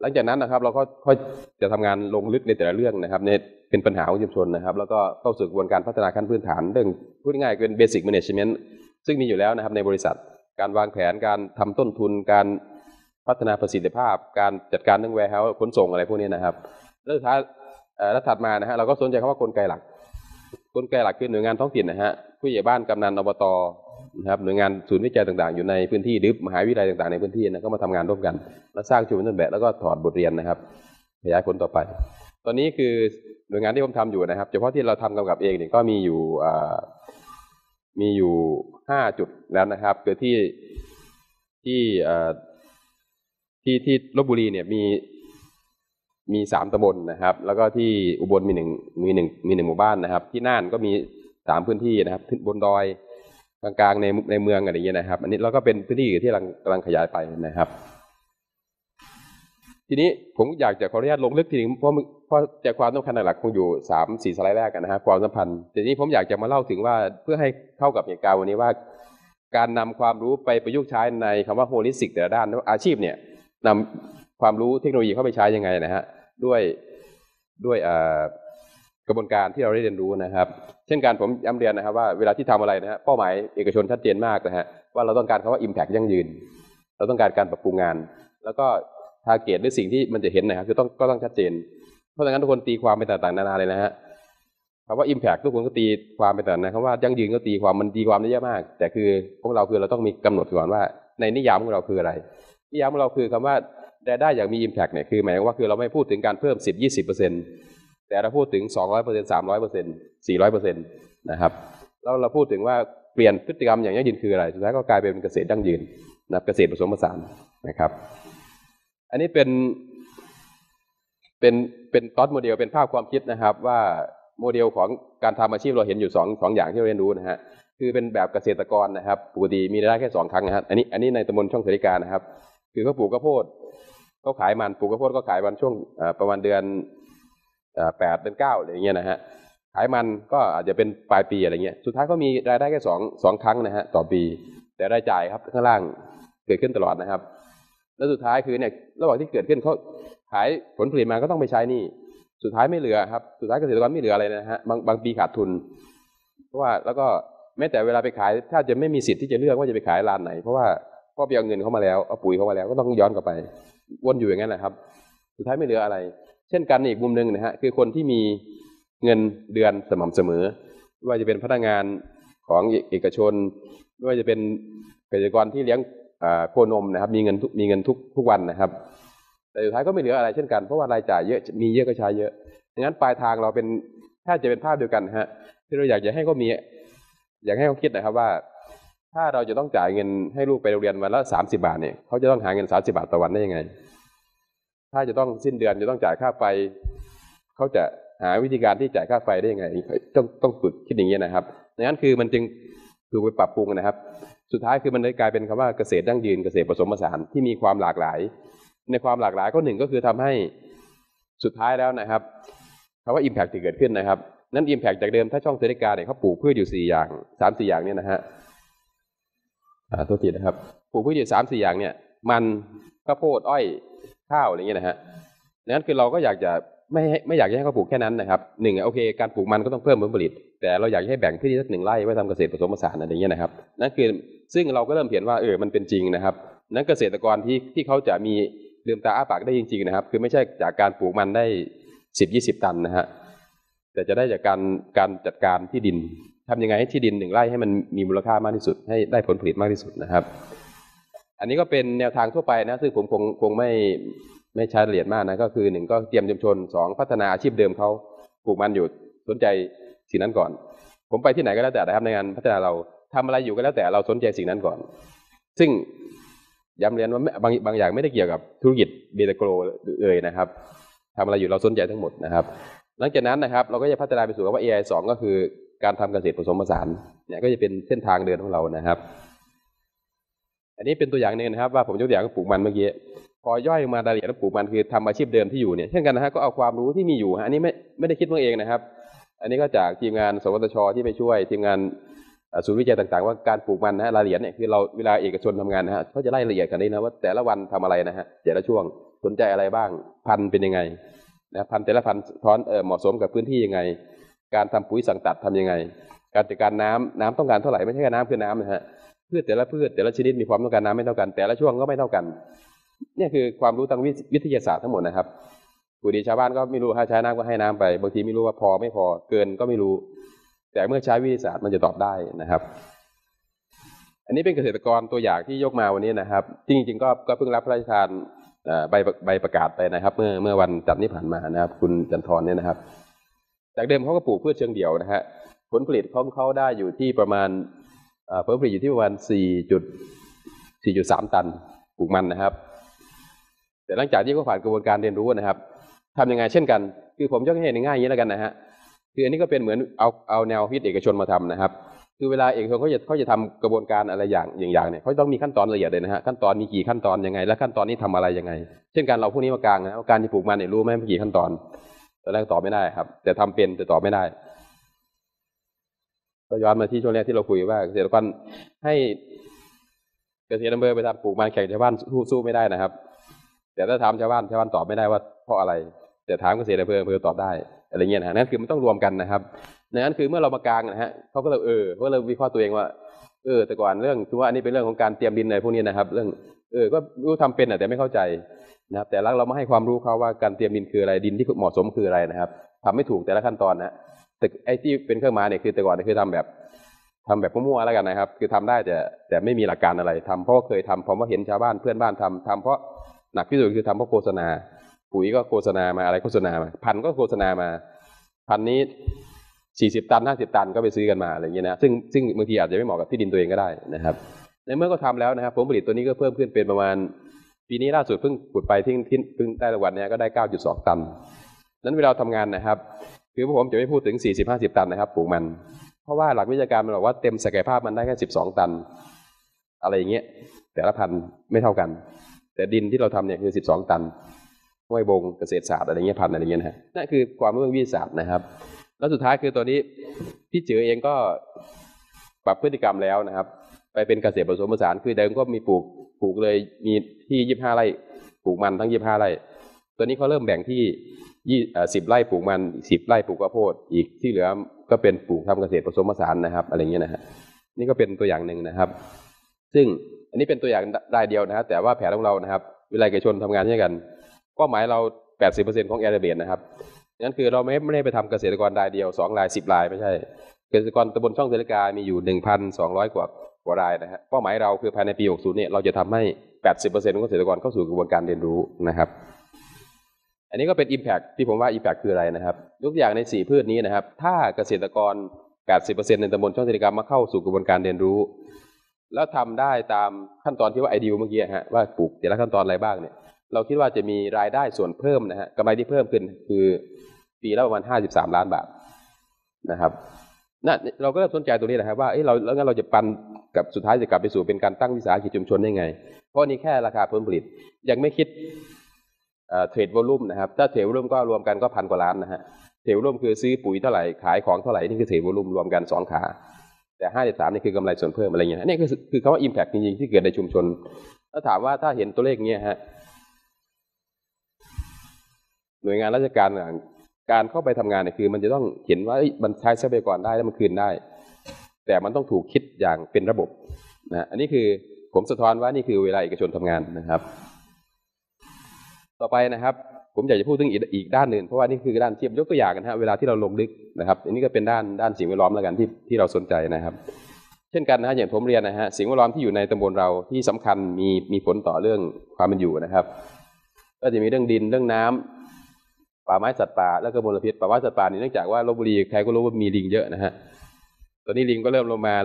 หลังจากนั้นนะครับเราก็ค่อยจะทำงานลงลึกในแต่ละเรื่องนะครับในเป็นปัญหาของชุมชนนะครับแล้วก็เข้าสู่กระบวนการพัฒนาขั้นพื้นฐานเรื่องพูดง่ายๆเป็นเบสิกแมเนจเมนต์ซึ่งมีอยู่แล้วนะครับในบริษัทการวางแผนการทำต้นทุนการพัฒนาประสิทธิภาพการจัดการเรื่องแวร์เฮ้าส์ขนส่งอะไรพวกนี้นะครับแล้วสุดท้ายและถัดมานะฮะเราก็สนใจคำว่ากลไกหลักกลไกหลักคือหน่วยงานท้องถิ่นนะฮะผู้ใหญ่บ้านกำนันอบต.นะครับหน่วยงานศูนย์วิจัยต่างๆอยู่ในพื้นที่หรือมหาวิทยาลัยต่างๆในพื้นที่นะก็มาทำงานร่วมกันและสร้างชุมชนต้นแบบแล้วก็ถอดบทเรียนนะครับขยายผลต่อไปตอนนี้คือหน่วยงานที่ผมทำอยู่นะครับเฉพาะที่เราทำกำกับเองเนี่ยก็มีอยู่5 จุดแล้วนะครับคือที่ลพบุรีเนี่ยมี3 ตำบลนะครับแล้วก็ที่อุบลมีหนึ่งหมู่บ้านนะครับที่น่านก็มี3 พื้นที่นะครับบนดอยกลางๆในเมืองอะไรอย่างเงี้ยนะครับอันนี้เราก็เป็นพื้นที่ที่กำลังขยายไปนะครับทีนี้ผมอยากจะขออนุญาตลงลึกทีนึงเพราะใจความสำคัญหลักคงอยู่3-4 สไลด์แรกกันนะครับความสัมพันธ์ทีนี้ผมอยากจะมาเล่าถึงว่าเพื่อให้เข้ากับเหตุการณ์วันนี้ว่าการนำความรู้ไปประยุกต์ใช้ในคำว่าโฮลิสติกแต่ละด้านอาชีพเนี่ยนำความรู้เทคโนโลยีเข้าไปใช้ยังไงนะฮะด้วยกระบวนการที่เราได้เรียนรู้นะครับเช่นการผมย้ำเรียนนะครับว่าเวลาที่ทำอะไรนะฮะเป้าหมายเอกชนชัดเจนมากนะฮะว่าเราต้องการคำว่า Impact ยั่งยืนเราต้องการการปรับปรุงงานแล้วก็ทาร์เก็ตหรือสิ่งที่มันจะเห็นนะครับคือต้องชัดเจนเพราะฉะนั้นทุกคนตีความไปต่างๆนานาเลยนะฮะคำว่า Impact ทุกคนก็ตีความไปต่างๆนะคำว่ายั่งยืนก็ตีความมันตีความได้เยอะมากแต่คือพวกเราคือเราต้องมีกำหนดก่อนว่าในนิยามของเราคืออะไรนิยามของเราคือคำว่ารายได้อย่างมี Impact เนี่ยคือหมายว่าคือเราไม่พูดถึงการเพิ่ม 10-20% แต่เราพูดถึง 200% 300% 400% นะครับแล้วเราพูดถึงว่าเปลี่ยนพฤติกรรมอย่างยั่งยืนคืออะไรสุดท้ายก็กลายเป็นเกษตรยั่งยืนนะเกษตรผสมผสานนะครับอันนี้เป็นท็อตโมเดลเป็นภาพความคิดนะครับว่าโมเดลของการทำอาชีพเราเห็นอยู่2 อย่างที่เราเรียนรู้นะฮะคือเป็นแบบเกษตรกรนะครับปกติมีรายได้แค่2 ครั้งนะฮะอันนี้ในตำบลช่องเสรีการนะครับคือเขาปลูกข้าวโพดเขาขายมันปลูกข้าวโพดก็ขายมันช่วงประมาณเดือน8 เดือน 9อะไรอย่างเงี้ยนะฮะขายมันก็อาจจะเป็นปลายปีอะไรเงี้ยสุดท้ายก็มีรายได้แค่สองครั้งนะฮะต่อปีแต่รายจ่ายครับข้างล่างเกิดขึ้นตลอดนะครับแล้วสุดท้ายคือเนี่ยระหว่างที่เกิดขึ้นเขาขายผลผลิตมาก็ต้องไปใช้นี่สุดท้ายไม่เหลือครับสุดท้ายเกษตรกรไม่เหลืออะไรนะฮะบางปีขาดทุนเพราะว่าแล้วก็แม้แต่เวลาไปขายถ้าจะไม่มีสิทธิ์ที่จะเลือกว่าจะไปขายร้านไหนเพราะว่าก็ไปเอาเงินเข้ามาแล้วเอาปุ๋ยเข้ามาแล้วก็ต้องย้อนกลับไปวนอยู่อย่างนั้นนะครับสุดท้ายไม่เหลืออะไรเช่นกันอีกมุมหนึ่งนะฮะคือคนที่มีเงินเดือนสม่ำเสมอไม่ว่าจะเป็นพนักงานของเอกชนไม่ว่าจะเป็นเกษตรกรที่เลี้ยงโคนมนะครับมีเงินทุกวันนะครับแต่สุดท้ายก็ไม่เหลืออะไรเช่นกันเพราะว่ารายจ่ายเยอะมีเยอะก็ใช้เยอะดังนั้นปลายทางเราเป็นถ้าจะเป็นภาพเดียวกันฮะที่เราอยากให้เขามีอยากให้เขาคิดนะครับว่าถ้าเราจะต้องจ่ายเงินให้ลูกไปโรงเรียนวันละ30 บาทเนี่ยเขาจะต้องหาเงิน30 บาทต่อวันได้ยังไงถ้าจะต้องสิ้นเดือนจะต้องจ่ายค่าไฟเขาจะหาวิธีการที่จ่ายค่าไฟได้ยังไงต้องฝึกคิดอย่างนี้นะครับดังนั้นคือมันจึงถูกไปปรับปรุงนะครับสุดท้ายคือมันเลยกลายเป็นคำว่าเกษตรยั่งยืนเกษตรผสมผสานที่มีความหลากหลายในความหลากหลายก็หนึ่งก็คือทำให้สุดท้ายแล้วนะครับคำว่า Impact ที่เกิดขึ้นนะครับ นั้น Impact จากเดิมถ้าช่องเซริกาเนี่ยเขาปลูกพืชอยู่4อย่าง 3-4 อย่างเนี่ยนะฮะตัวทีนะครับปลูกพืชอยู่ 3-4 อย่างเนี่ยมันข้าวโพดอ้อยข้าวอะไรเงี้ยนะฮะนั้นคือเราก็อยากจะไม่อยากให้เขาปลูกแค่นั้นนะครับหนึ่งโอเคการปลูกมันก็ต้องเพิ่มผลผลิตแต่เราอยากให้แบ่งพื้นที่สัก1 ไร่ไว้ทำเกษตรผสมผสานอะไรเงี้ยนะครับนั่นคือซึ่งเราก็เริ่มเห็นว่ามันเป็นจริงนะครับนั้นเกษตรกรที่เขาจะมีลืมตาอ้าปากได้จริงๆนะครับคือไม่ใช่จากการปลูกมันได้ 10-20 ตันนะฮะแต่จะได้จากการจัดการที่ดินทำยังไงให้ที่ดิน1 ไร่ให้มันมีมูลค่ามากที่สุดให้ได้ผลผลิตมากที่สุดนะครับอันนี้ก็เป็นแนวทางทั่วไปนะซึ่งผมคงไม่ใช้ละเอียดมากนะก็คือ1ก็เตรียมชุมชน2พัฒนาอาชีพเดิมเขาปลูกมันอยู่สนใจสิ่งนั้นก่อนผมไปที่ไหนก็แล้วแต่นะครับในงานพัฒนาเราทำอะไรอยู่ก็แล้วแต่เราสนใจสิ่งนั้นก่อนซึ่งย้ำเรียนว่าบางอย่างไม่ได้เกี่ยวกับธุรกิจเบตาโกรเลยนะครับทำอะไรอยู่เราสนใจทั้งหมดนะครับหลังจากนั้นนะครับเราก็จะพัฒนาไปสู่คำว่า AI 2ก็คือการทำเกษตรผสมผสานเนี่ยก็จะเป็นเส้นทางเดินของเรานะครับอันนี้เป็นตัวอย่างนึงนะครับว่าผมยกตัวอย่างปลูกมันเมื่อกี้พอย่อยมารายละเอียดปลูกมันคือทำอาชีพเดิมที่อยู่เนี่ยเช่นกันนะฮะก็เอาความรู้ที่มีอยู่อันนี้ไม่ได้คิดเองนะครับอันนี้ก็จากทีมงานสวทช.ที่ไปช่วยทีมงานศูนย์วิจัยต่างๆว่าการปลูกมันนะฮะรายละเอียดเนี่ยคือเราเวลาเอกชนทำงานนะฮะเขาจะไล่ละเอียดกันเลยนะว่าแต่ละวันทำอะไรนะฮะแต่ละช่วงสนใจอะไรบ้างพันธุ์เป็นยังไงนะพันธุ์แต่ละพันธุ์ท้อนเหมาะสมกับพื้นที่ยังไงการทำปุ๋ยสั่งตัดทำยังไงการจัดการน้ำต้องการเท่าไหร่ไม่ใช่แค่น้ำคือน้ำนะฮะพืชแต่ละพืชแต่ละชนิดมีความต้องการน้ำไม่เท่ากันแต่ละช่วงก็ไม่เท่ากันนี่คือความรู้ทางวิทยาศาสตร์ทั้งหมดนะครับผู้ดีชาวบ้านก็ไม่รู้ถ้าใช้น้ำก็ให้น้ำไปบางทีไม่รู้ว่าพอไม่พอเกินก็ไม่รู้แต่เมื่อใช้วิทยาศาสตร์มันจะตอบได้นะครับอันนี้เป็นเกษตรกรตัวอย่างที่ยกมาวันนี้นะครับจริงๆก็เพิ่งรับพระราชทานใบประกาศไปนะครับเมื่อวันจันทร์ที่ผ่านมานะครับคุณจันทร์เนี่ยนะครับจากเดิมเขาก็ปลูกพืชเชิงเดี่ยวนะฮะผลผลิตของเขาได้อยู่ที่ประมาณผลผลิตอยู่ที่ประมาณ 4.3 ตันปลูกมันนะครับแต่หลังจากที่เขาผ่านกระบวนการเรียนรู้นะครับทำยังไงเช่นกันคือผมยกให้เห็นง่ายๆอย่างนี้แล้วกันนะฮะคืออันนี้ก็เป็นเหมือนเอาแนวคิดเอกชนมาทำนะครับคือเวลาเอกชนเขาจะทำกระบวนการอะไรอย่างเนี่ยเขาต้องมีขั้นตอนละเอียดเลยนะฮะขั้นตอนมีกี่ขั้นตอนยังไงและขั้นตอนนี้ทำอะไรยังไงเช่นการเราพวกนี้มากลางนะการที่ปลูกมันเนี่ยรู้ไหมกี่ขั้นตอนตอนแรกตอบไม่ได้ครับแต่ทำเป็นแต่ตอบไม่ได้ก็ย้อนมาที่ช่วงแรกที่เราคุยว่าเกษตรกรให้เกษตรอำเภอไปทำปลูกมันแข่งชาวบ้านสู้ไม่ได้นะครับแต่ถ้าถามชาวบ้านตอบไม่ได้ว่าเพราะอะไรแต่ถามเกษตรอำเภอตอบได้อะไรเงี้ยนะนั่นคือมันต้องรวมกันนะครับนั่นคือเมื่อเรามากลางนะฮะเขาก็เลยก็เลยวิเคราะห์ตัวเองว่าแต่ก่อนเรื่องถือว่าอันนี้เป็นเรื่องของการเตรียมดินอะไรพวกนี้นะครับเรื่องก็รู้ทำเป็นแต่ไม่เข้าใจนะครับแต่เราไม่ให้ความรู้เขาว่าการเตรียมดินคืออะไรดินที่เหมาะสมคืออะไรนะครับทำไม่ถูกแต่ละขั้นตอนนะแต่ไอ้ที่เป็นเครื่องหมายเนี่ยคือแต่ก่อนคือทำแบบมั่วๆแล้วกันนะครับคือทำได้แต่ไม่มีหลักการอะไรทำเพราะเคยทำเพราะว่าเห็นชาวบ้านเพื่อนบ้านทำเพราะหนักที่สุดคือทำเพราะโฆษณาปุ๋ยก็โฆษณามาอะไรโฆษณามาพันก็โฆษณามาพันนี้40 ตัน50 ตันก็ไปซื้อกันมาอะไรอย่างเงี้ยนะซึ่งบางทีอาจจะไม่เหมาะกับที่ดินตัวเองก็ได้นะครับในเมื่อก็ทำแล้วนะครับผลผลิตตัวนี้ก็เพิ่มขึ้นเป็นประมาณปีนี้ล่าสุดเพิ่งขุดไปที่เพิ่งได้รางวัลเนี่ยก็ได้ 9.2 ตันนั้นเวลาทำงานนะครับคือผมจะไม่พูดถึง 40-50 ตันนะครับปลูกมันเพราะว่าหลักวิชาการมันบอกว่าเต็มศักยภาพมันได้แค่ 12 ตันอะไรอย่างเงี้ยแต่ละพันไม่เท่ากันแต่ดินที่เราทำเนี่ยคือ12 ตันห้วยบงเกษตรศาสตร์อะไรเงี้ยพันอะไรเงี้ยนะนั่นคือความรู้เรื่องวิทยาศาสตร์นะครับแล้วสุดท้ายคือตอนนี้พี่เจ๋อเองก็ปรับพฤติกรรมแล้วนะครับไปเป็นเกษตรผสมผสานคือเดิมก็มีปลูกเลยมีที่25 ไร่ปลูกมันทั้ง25 ไร่ตอนนี้เขาเริ่มแบ่งที่10 ไร่ปลูกมัน10 ไร่ปลูกข้าวโพดอีกที่เหลือก็เป็นปลูกทำเกษตรผสมผสานนะครับอะไรเงี้ยนะฮะนี่ก็เป็นตัวอย่างหนึ่งนะครับซึ่งอันนี้เป็นตัวอย่างรายเดียวนะครับแต่ว่าแผนของเรานะครับวิทยาเอกชนทำงานด้วยกันเป้าหมายเรา 80% ของแอร์เบดนะครับนั่นคือเราไม่ได้ไปทำเกษตรกรรายเดียว2 ราย10 รายไม่ใช่เกษตรกรตำบลช่องเสริกามีอยู่ 1,200 กว่ารายนะฮะเป้าหมายเราคือภายในปี 60 เนี่ยเราจะทำให้ 80% ของเกษตรกรเข้าสู่กระบวนการเรียนรู้นะครับอันนี้ก็เป็น Impact ที่ผมว่า Impact คืออะไรนะครับยกตัวอย่างใน4พืชนี้นะครับถ้าเกษตรกร 80% ในตำบลช่องเสริกามาเข้าสู่กระบวนการเรียนรู้แล้วทำได้ตามขั้นตอนที่ว่าไอเดียเมื่อกี้ฮะว่าปลูกแต่ละขั้นตอนอะไรบ้างเนี่ยเราคิดว่าจะมีรายได้ส่วนเพิ่มนะฮะกำไรที่เพิ่มขึ้นคือปีละประมาณ53 ล้านบาทนะครับนั่นเราก็เริ่มสนใจตรงนี้นะครับว่าเราแล้วงั้นเราจะปันกับสุดท้ายจะกลับไปสู่เป็นการตั้งวิสาหกิจชุมชนได้ไงเพราะนี่แค่ราคาผลผลิตยังไม่คิดเทรดวอลุ่มนะครับถ้าเทรดวอลุ่มก็รวมกันก็พันกว่าล้านนะฮะ เทรดวอลุ่มคือซื้อปุ๋ยเท่าไหร่ขายของเท่าไหร่นี่คือเทรดวอลุ่มรวมกันสองขาแต่53นี่คือกำไรส่วนเพิ่มอะไรเงี้ยนี่คือคำว่า impact จริงๆที่เกิดในชุมชนถ้าถามว่าถ้าเห็นตัวเลขเงี้ยฮะหน่วยงานราชการการเข้าไปทำงานเนี่ยคือมันจะต้องเห็นว่ามันใช้ทรัพยากรได้แล้วมันคืนได้แต่มันต้องถูกคิดอย่างเป็นระบบนะอันนี้คือผมสะท้อนว่านี่คือเวลาเอกชนทำงานนะครับต่อไปนะครับผมอยากจะพูดถึงอีกด้านหนึ่งเพราะว่านี่คือด้านเทียบยกตัวอย่างกันฮะเวลาที่เราลงลึกนะครับอันนี้ก็เป็นด้านสิ่งแวดล้อมแล้วกันที่เราสนใจนะครับเช่นกันนะอย่างผมเรียนนะฮะสิ่งแวดล้อมที่อยู่ในตำบลเราที่สำคัญมีผลต่อเรื่องความเป็นอยู่นะครับก็จะมีเรื่องดินเรื่องน้ำป่าไม้สัตว์ป่าแล้วก็มลพิษป่าไม้สัตว์ป่านี่เนื่องจากว่าลพบุรีใครก็รู้ว่ามีลิงเยอะนะฮะตอนนี้ลิงก็เริ่มลงมา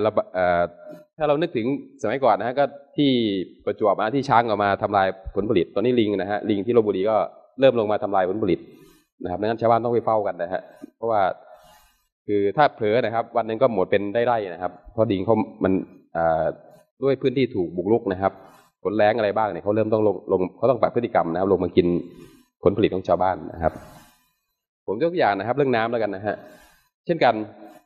ถ้าเรานึกถึงสมัยก่อนนะฮะก็ที่ประจวบที่ช้างออกมาทำลายผลผลิตตอนนี้ลิงนะฮะลิงที่ลพบุรีก็เริ่มลงมาทำลายผลผลิตนะครับดังนั้นชาวบ้านต้องไปเฝ้ากันนะฮะเพราะว่าคือถ้าเผลอนะครับวันนึงก็หมดเป็นไร่นะครับเพราะดิงเขามันด้วยพื้นที่ถูกบุกรุกนะครับฝนแล้งอะไรบ้างเนี่ยเขาเริ่มต้องลงเขาต้องปรับพฤติกรรมนะครับลงมากินผลผลิตของชาวบ้านนะครับผมยกตัวอย่างนะครับเรื่องน้ำแล้วกันนะฮะเช่นกัน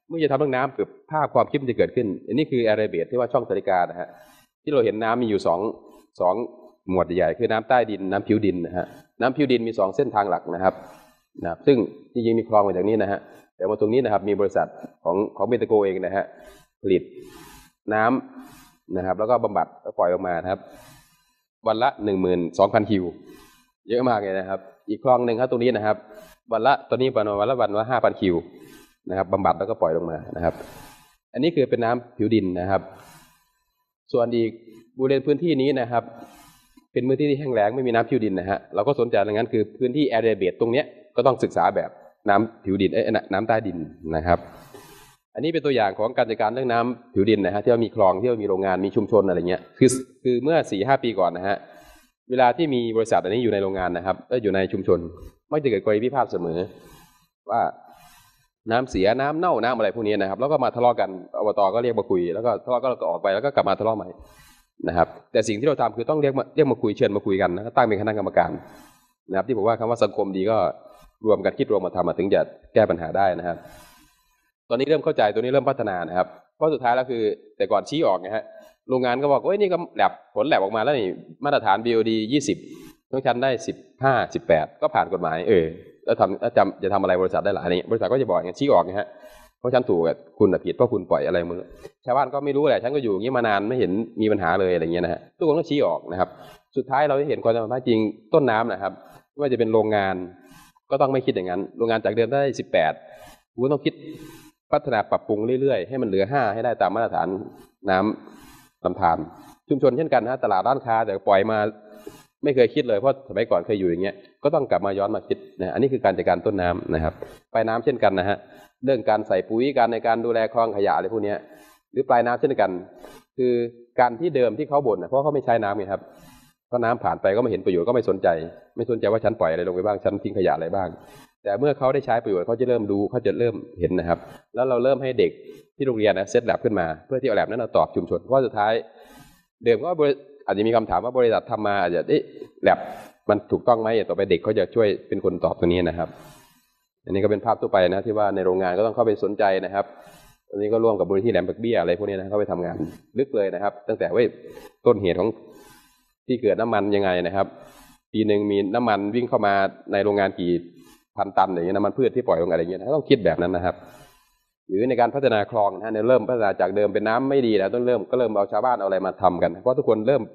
เมื่อจะทำเรื่องน้ำเกิดภาพความคิดจะเกิดขึ้นอันนี้คือแอเรเบียที่ว่าช่องสาริกานะฮะที่เราเห็นน้ำมีอยู่สองหมวดใหญ่คือน้ำใต้ดินน้ำผิวดินนะฮะน้ำผิวดินมี2เส้นทางหลักนะครับซึ่งจริงๆมีคลองมาจากนี้นะฮะแต่ว่าตรงนี้นะครับมีบริษัทของเบตาโกเองนะฮะผลิตน้ำนะครับแล้วก็บำบัดแล้วปล่อยออกมานะครับวันละ 12,000 คิวเยอะมากเลยนะครับอีกคลองหนึ่งครับตรงนี้นะครับวันละตอนนี้วันละ 5,000 คิวนะครับบำบัดแล้วก็ปล่อยลงมานะครับอันนี้คือเป็นน้ำผิวดินนะครับส่วนอีกบริเวณพื้นที่นี้นะครับเป็นพื้นที่ที่แห้งแล้งไม่มีน้ำผิวดินนะฮะเราก็สนใจดังนั้นคือพื้นที่แอเรเบียตรงเนี้ยก็ต้องศึกษาแบบน้ำผิวดินน้ำใต้ดินนะครับอันนี้เป็นตัวอย่างของการจัดการเรื่องน้ำผิวดินนะฮะที่ว่ามีคลองที่ว่ามีโรงงานมีชุมชนอะไรเงี้ยคือเมื่อ 4-5 ปีก่อนนะฮะเวลาที่มีบริษัทอันนี้อยู่ในโรงงานนะครับและอยู่ในชุมชนมักจะเกิดกรณีพิพาทเสมอว่าน้ำเสียน้ำเน่าน้ำอะไรพวกนี้นะครับแล้วก็มาทะเลาะกันอบตก็เรียกมาคุยแล้วก็ทะเลาะก็ออกไปแล้วก็กลับมาทะเลาะใหม่นะครับแต่สิ่งที่เราทำคือต้องเรียกมาคุยเชิญมาคุยกันนะตั้งเป็นคณะกรรมการนะครับที่บอกว่าคำว่าสังคมดีก็รวมกันคิดรวมมาทำมาถึงจะแก้ปัญหาได้นะครับตอนนี้เริ่มเข้าใจตัวนี้เริ่มพัฒนานะครับเพราะสุดท้ายแล้วคือแต่ก่อนชี้ออกนะฮะโรงงานก็บอกว่านี่ก็แบบผลแลบออกมาแล้วนี่มาตรฐาน BOD 20ต้องชั้นได้15-18ก็ผ่านกฎหมายแล้วจะทำอะไรบริษัทได้หลายอะไรเงี้ยบริษัทก็จะบอกอย่างชี้ออกนะฮะเพราะฉันถูกคุณผิดเพราะคุณปล่อยอะไรมือชาวบ้านก็ไม่รู้แหละฉันก็อยู่อย่างนี้มานานไม่เห็นมีปัญหาเลยอะไรเงี้ยนะฮะทุกคนต้องชี้ออกนะครับสุดท้ายเราได้เห็นความเป็นจริงต้นน้ำนะครับไม่ว่าจะเป็นโรงงานก็ต้องไม่คิดอย่างนั้นโรงงานจากเดิมได้18คุณต้องคิดพัฒนาปรับปรุงเรื่อยๆให้มันเหลือ5ให้ได้ตามมาตรฐานน้ำลำธารชุมชนเช่นกันนะตลาดร้านค้าแต่ปล่อยมาไม่เคยคิดเลยเพราะสมัยก่อนเคยอยู่อย่างเงี้ยก็ต้องกลับมาย้อนมาคิดนะอันนี้คือการจัดการต้นน้ำนะครับปลายน้ำเช่นกันนะฮะเรื่องการใส่ปุ๋ยการในการดูแลคลองขยะอะไรพวกนี้หรือปลายน้ำเช่นกันคือการที่เดิมที่เขาบ่นนะเพราะเขาไม่ใช้น้ำไงครับเพราะน้ำผ่านไปก็ไม่เห็นประโยชน์ก็ไม่สนใจว่าฉันปล่อยอะไรลงไปบ้างฉันทิ้งขยะอะไรบ้างแต่เมื่อเขาได้ใช้ประโยชน์เขาจะเริ่มดูเขาจะเริ่มเห็นนะครับแล้วเราเริ่มให้เด็กที่โรงเรียนนะเซตแลบขึ้นมาเพื่อที่เอาแลบนั้นมาตอบชุมชนเพราะสุดท้ายเดิมก็อาจจะมีคำถามว่าบริษัททำมาอาจจะแลบมันถูกต้องไหมต่อไปเด็กเขาจะช่วยเป็นคนตอบตัวนี้นะครับอันนี้ก็เป็นภาพทั่วไปนะที่ว่าในโรงงานก็ต้องเข้าไปสนใจนะครับอันนี้ก็ร่วมกับบริษัทแหลมบักเบี้ยอะไรพวกนี้นะเข้าไปทำงานลึกเลยนะครับตั้งแต่ว่าต้นเหตุของที่เกิดน้ำมันยังไงนะครับปีหนึ่งมีน้ำมันวิ่งเข้ามาในโรงงานกี่พันตันอย่างเงี้ยน้ำมันพืชที่ปล่อยลงอะไรอย่างเงี้ยต้องคิดแบบนั้นนะครับหรือในการพัฒนาคลองนะในเริ่มพัฒนาจากเดิมเป็นน้ำไม่ดีนะต้องเริ่มเอาชาวบ้านเอาอะไรมาทำกันเพราะทุกคนเริ่ม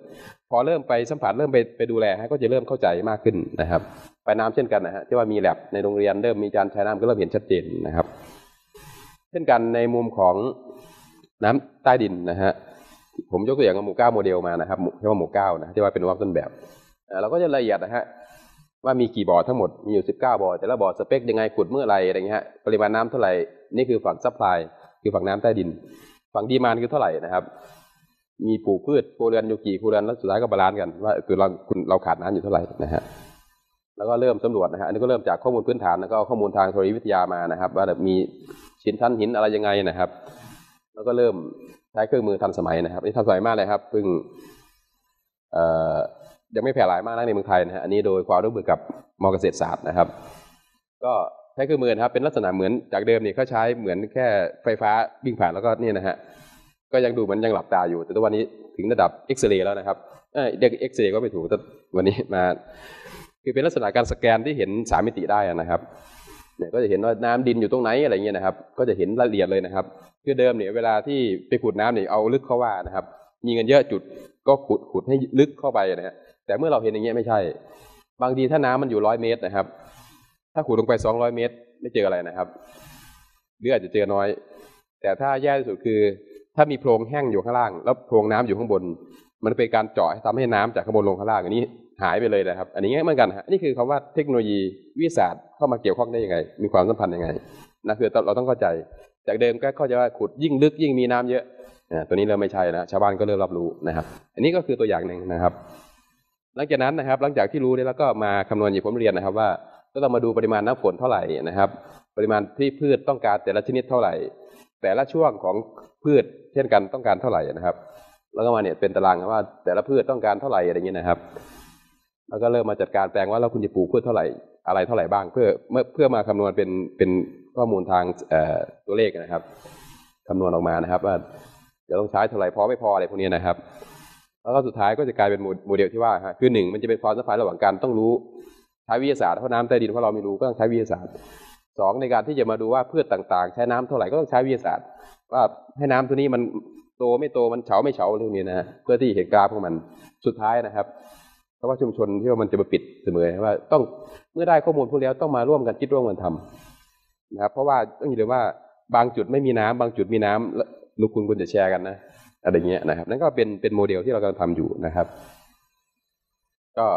พอเริ่มไปสัมผัสเริ่มไปดูแลก็จะเริ่มเข้าใจมากขึ้นนะครับปลายน้ำเช่นกันนะฮะที่ว่ามีแลบในโรงเรียนเริ่มมีจานใช้น้ำก็เริ่มเห็นชัดเจนนะครับเช่นกันในมุมของน้ำใต้ดินนะฮะผมยกตัวอย่างหมู่เก้าโมเดลมานะครับที่ว่าหมู่เก้านะที่ว่าเป็นต้นแบบเราก็จะละเอียดนะฮะว่ามีกี่บ่อทั้งหมดมีอยู่19บ่อแต่ละบ่อสเปคยังไงขุดเมื่อไรอะไรเงี้ยปริมาณน้ำเท่าไหร่นี่คือฝั่งซัพพลายคือฝั่งน้ำใต้ดินฝั่งดีมานด์คือเท่าไหร่นะครับมีปลูกพืชโคเรือนอยู่กี่โคเรือนแล้วสุดท้ายก็บาลานซ์กันว่าคือเราขาดน้ำอยู่เท่าไหร่นะฮะแล้วก็เริ่มสำรวจนะฮะอันนี้ก็เริ่มจากข้อมูลพื้นฐานแล้วก็ข้อมูลทางธรณีวิทยามานะครับว่ามีชิ้นชั้นหินอะไรยังไงนะครับแล้วก็เริ่มใช้เครื่องมือทันสมัยนะครับนี่ทันสมัยมากเลยครับซึ่งยังไม่แพร่หลายมากนักในเมืองไทยนะฮะอันนี้โดยความร่วมมือกับม.เกษตรศาสตร์นะครับก็ ใช้เครื่องมือนะครับเป็นลักษณะเหมือนจากเดิมนี่เขาใช้เหมือนแค่ไฟฟ้าวิ่งผ่านแล้วก็นี่นะฮะก็ยังดูเหมือนยังหลับตาอยู่แต่วันนี้ถึงระดับเอ็กซเรย์แล้วนะครับเด็กเอ็กซเรย์ก็ไปถูกแต่วันนี้มาคือเป็นลักษณะการสแกนที่เห็น3มิติได้นะครับเนี่ยก็จะเห็นว่าน้ำดินอยู่ตรงไหนอะไรเงี้ยนะครับก็จะเห็นรายละเอียดเลยนะครับคือเดิมเนี่ยเวลาที่ไปขุดน้ำเนี่ยเอาลึกเข้าว่านะครับมีเงินเยอะจุดก็ขุดให้ลึกเข้าไปนะฮะแต่เมื่อเราเห็นอย่างเงี้ยไม่ใช่บางทีถ้าน้ำมันอยู่100 เมตรนะครับถ้าขุดลงไป200 เมตรไม่เจออะไรนะครับหรืออาจจะเจอน้อยแต่ถ้าแย่ที่สุดคือถ้ามีโพรงแห้งอยู่ข้างล่างแล้วโพรงน้ำอยู่ข้างบนมันเป็นการเจาะทำให้น้ำจากข้างบนลงข้างล่างอันนี้หายไปเลยนะครับอันนี้เหมือนกันฮะนี่คือคำว่าเทคโนโลยีวิทยาศาสตร์เข้ามาเกี่ยวข้องได้ยังไงมีความสัมพันธ์ยังไงนะคือเราต้องเข้าใจจากเดิมก็เข้าใจว่าขุดยิ่งลึกยิ่งมีน้ำเยอะตัวนี้เริ่มไม่ใช่นะชาวบ้านก็เริ่มรับรู้นะครับอันนี้ก็คือตัวอย่างหนึ่งนะครับหลังจากนั้นนะครับหลังจากที่รู้แล้วก็มาคำนวณอย่างผมเรียนนะครับว่าก็ต้องมาดูปริมาณน้ำฝนเท่าไหร่นะครับปริมาณที่พืชต้องการแต่ละชนิดเท่าไหร่แต่ละช่วงของพืชเช่นกันต้องการเท่าไหร่นะครับแล้วก็มาเนี่ยเป็นตารางว่าแต่ละพืชต้องการเท่าไหร่อะไรเงี้ยนะครับแล้วก็เริ่มมาจัดการแปลงว่าแล้วคุณจะปลูกพืชเท่าไหร่อะไรเท่าไหร่บ้างเพื่อมาคำนวณเป็นข้อมูลทางตัวเลขนะครับคำนวณออกมานะครับว่าจะต้องใช้เท่าไหร่พอไม่พออะไรพวกนี้นะครับแล้วก็สุดท้ายก็จะกลายเป็นโมเดลที่ว่าคือ1มันจะเป็นความสัมพันธ์ระหว่างการต้องรู้ใช้วิทยาศาสตร์เพราะน้ำใต้ดินเพราะเราไม่รู้ก็ต้องใช้วิทยาศาสตร์2ในการที่จะมาดูว่าพืชต่างๆใช้น้ำเท่าไหร่ก็ต้องใช้วิทยาศาสตร์ว่าให้น้ำตัวนี้มันโตไม่โตมันเฉาไม่เฉาเรื่องนี้นะเพื่อที่เห็นกราฟของมันสุดท้ายนะครับเพราะว่าชุมชนที่มันจะมาปิดเสมอว่าต้องเมื่อได้ข้อมูลพวกนี้ต้องมาร่วมกันคิดร่วมกันทำนะครับเพราะว่าต้องอย่าลืมว่าบางจุดไม่มีน้ำบางจุดมีน้ำลูกคุณจะแชร์กันนะอะไรเงี้ยนะครับนั่นก็เป็นโมเดลที่เรากำลังทำอยู่นะครับก็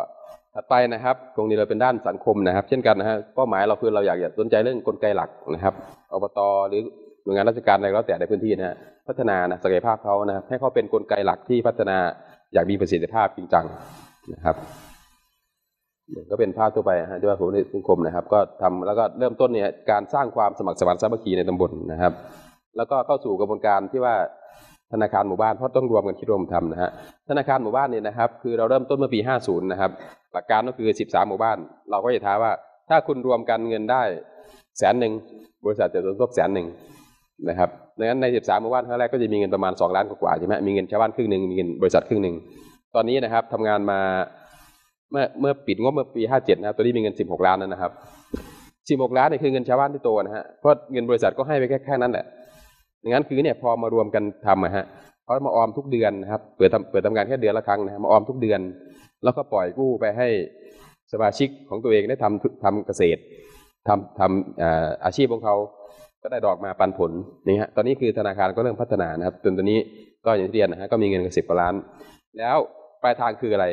ถัดไปนะครับตรงนี้เราเป็นด้านสังคมนะครับเช่นกันนะฮะเป้าหมายเราคือเราอยากสนใจเรื่องกลไกหลักนะครับอบต.หรือหน่วยงานราชการอะไรก็แล้วแต่ในพื้นที่นะพัฒนาศักยภาพเขานะครับให้เขาเป็นกลไกหลักที่พัฒนาอย่างมีประสิทธิภาพจริงจังนะครับก็เป็นภาพทั่วไปฮะที่ว่าผมในสังคมนะครับก็ทำแล้วก็เริ่มต้นเนี่ยการสร้างความสมัครสมานสามัคคีในตำบลนะครับแล้วก็เข้าสู่กระบวนการที่ว่าธนาคารหมู่บ้านเพราะต้องรวมกันคิดรวมทำนะฮะธนาคารหมู่บ้านเนี่ยนะครับคือเราเริ่มต้นเมื่อปี50นะครับหลักการก็คือ13หมู่บ้านเราก็จะท้าว่าถ้าคุณรวมกันเงินได้100,000บริษัทจะรวมกัน100,000นะครับดังนั้นใน13หมู่บ้านครั้งแรกก็จะมีเงินประมาณ2 ล้านกว่าใช่ไหมมีเงินชาวบ้านครึ่งหนึ่งมีเงินบริษัทครึ่งหนึ่งตอนนี้นะครับทำงานมาเมื่อปิดงบเมื่อปี57นะครับตอนนี้มีเงิน16 ล้านแล้วนะครับ16 ล้านนี่คือเงินชาวบ้านที่โตนะฮะเพราะเงินบริษัทก็ให้ไปแค่นั้นแหละงั้นคือเนี่ยพอมารวมกันทำนะฮะเขามาออมทุกเดือนนะครับเปิดทำงานแค่เดือนละครั้งนะมาออมทุกเดือนแล้วก็ปล่อยกู้ไปให้สมาชิกของตัวเองได้ทำเกษตรทำอาชีพของเขาก็ได้ดอกมาปันผลนี่ฮะตอนนี้คือธนาคารก็เริ่มพัฒนานะครับจนตอนนี้ก็อย่างที่เรียนนะฮะก็มีเงิน10 กว่าล้านแล้วปลายทางคืออะไร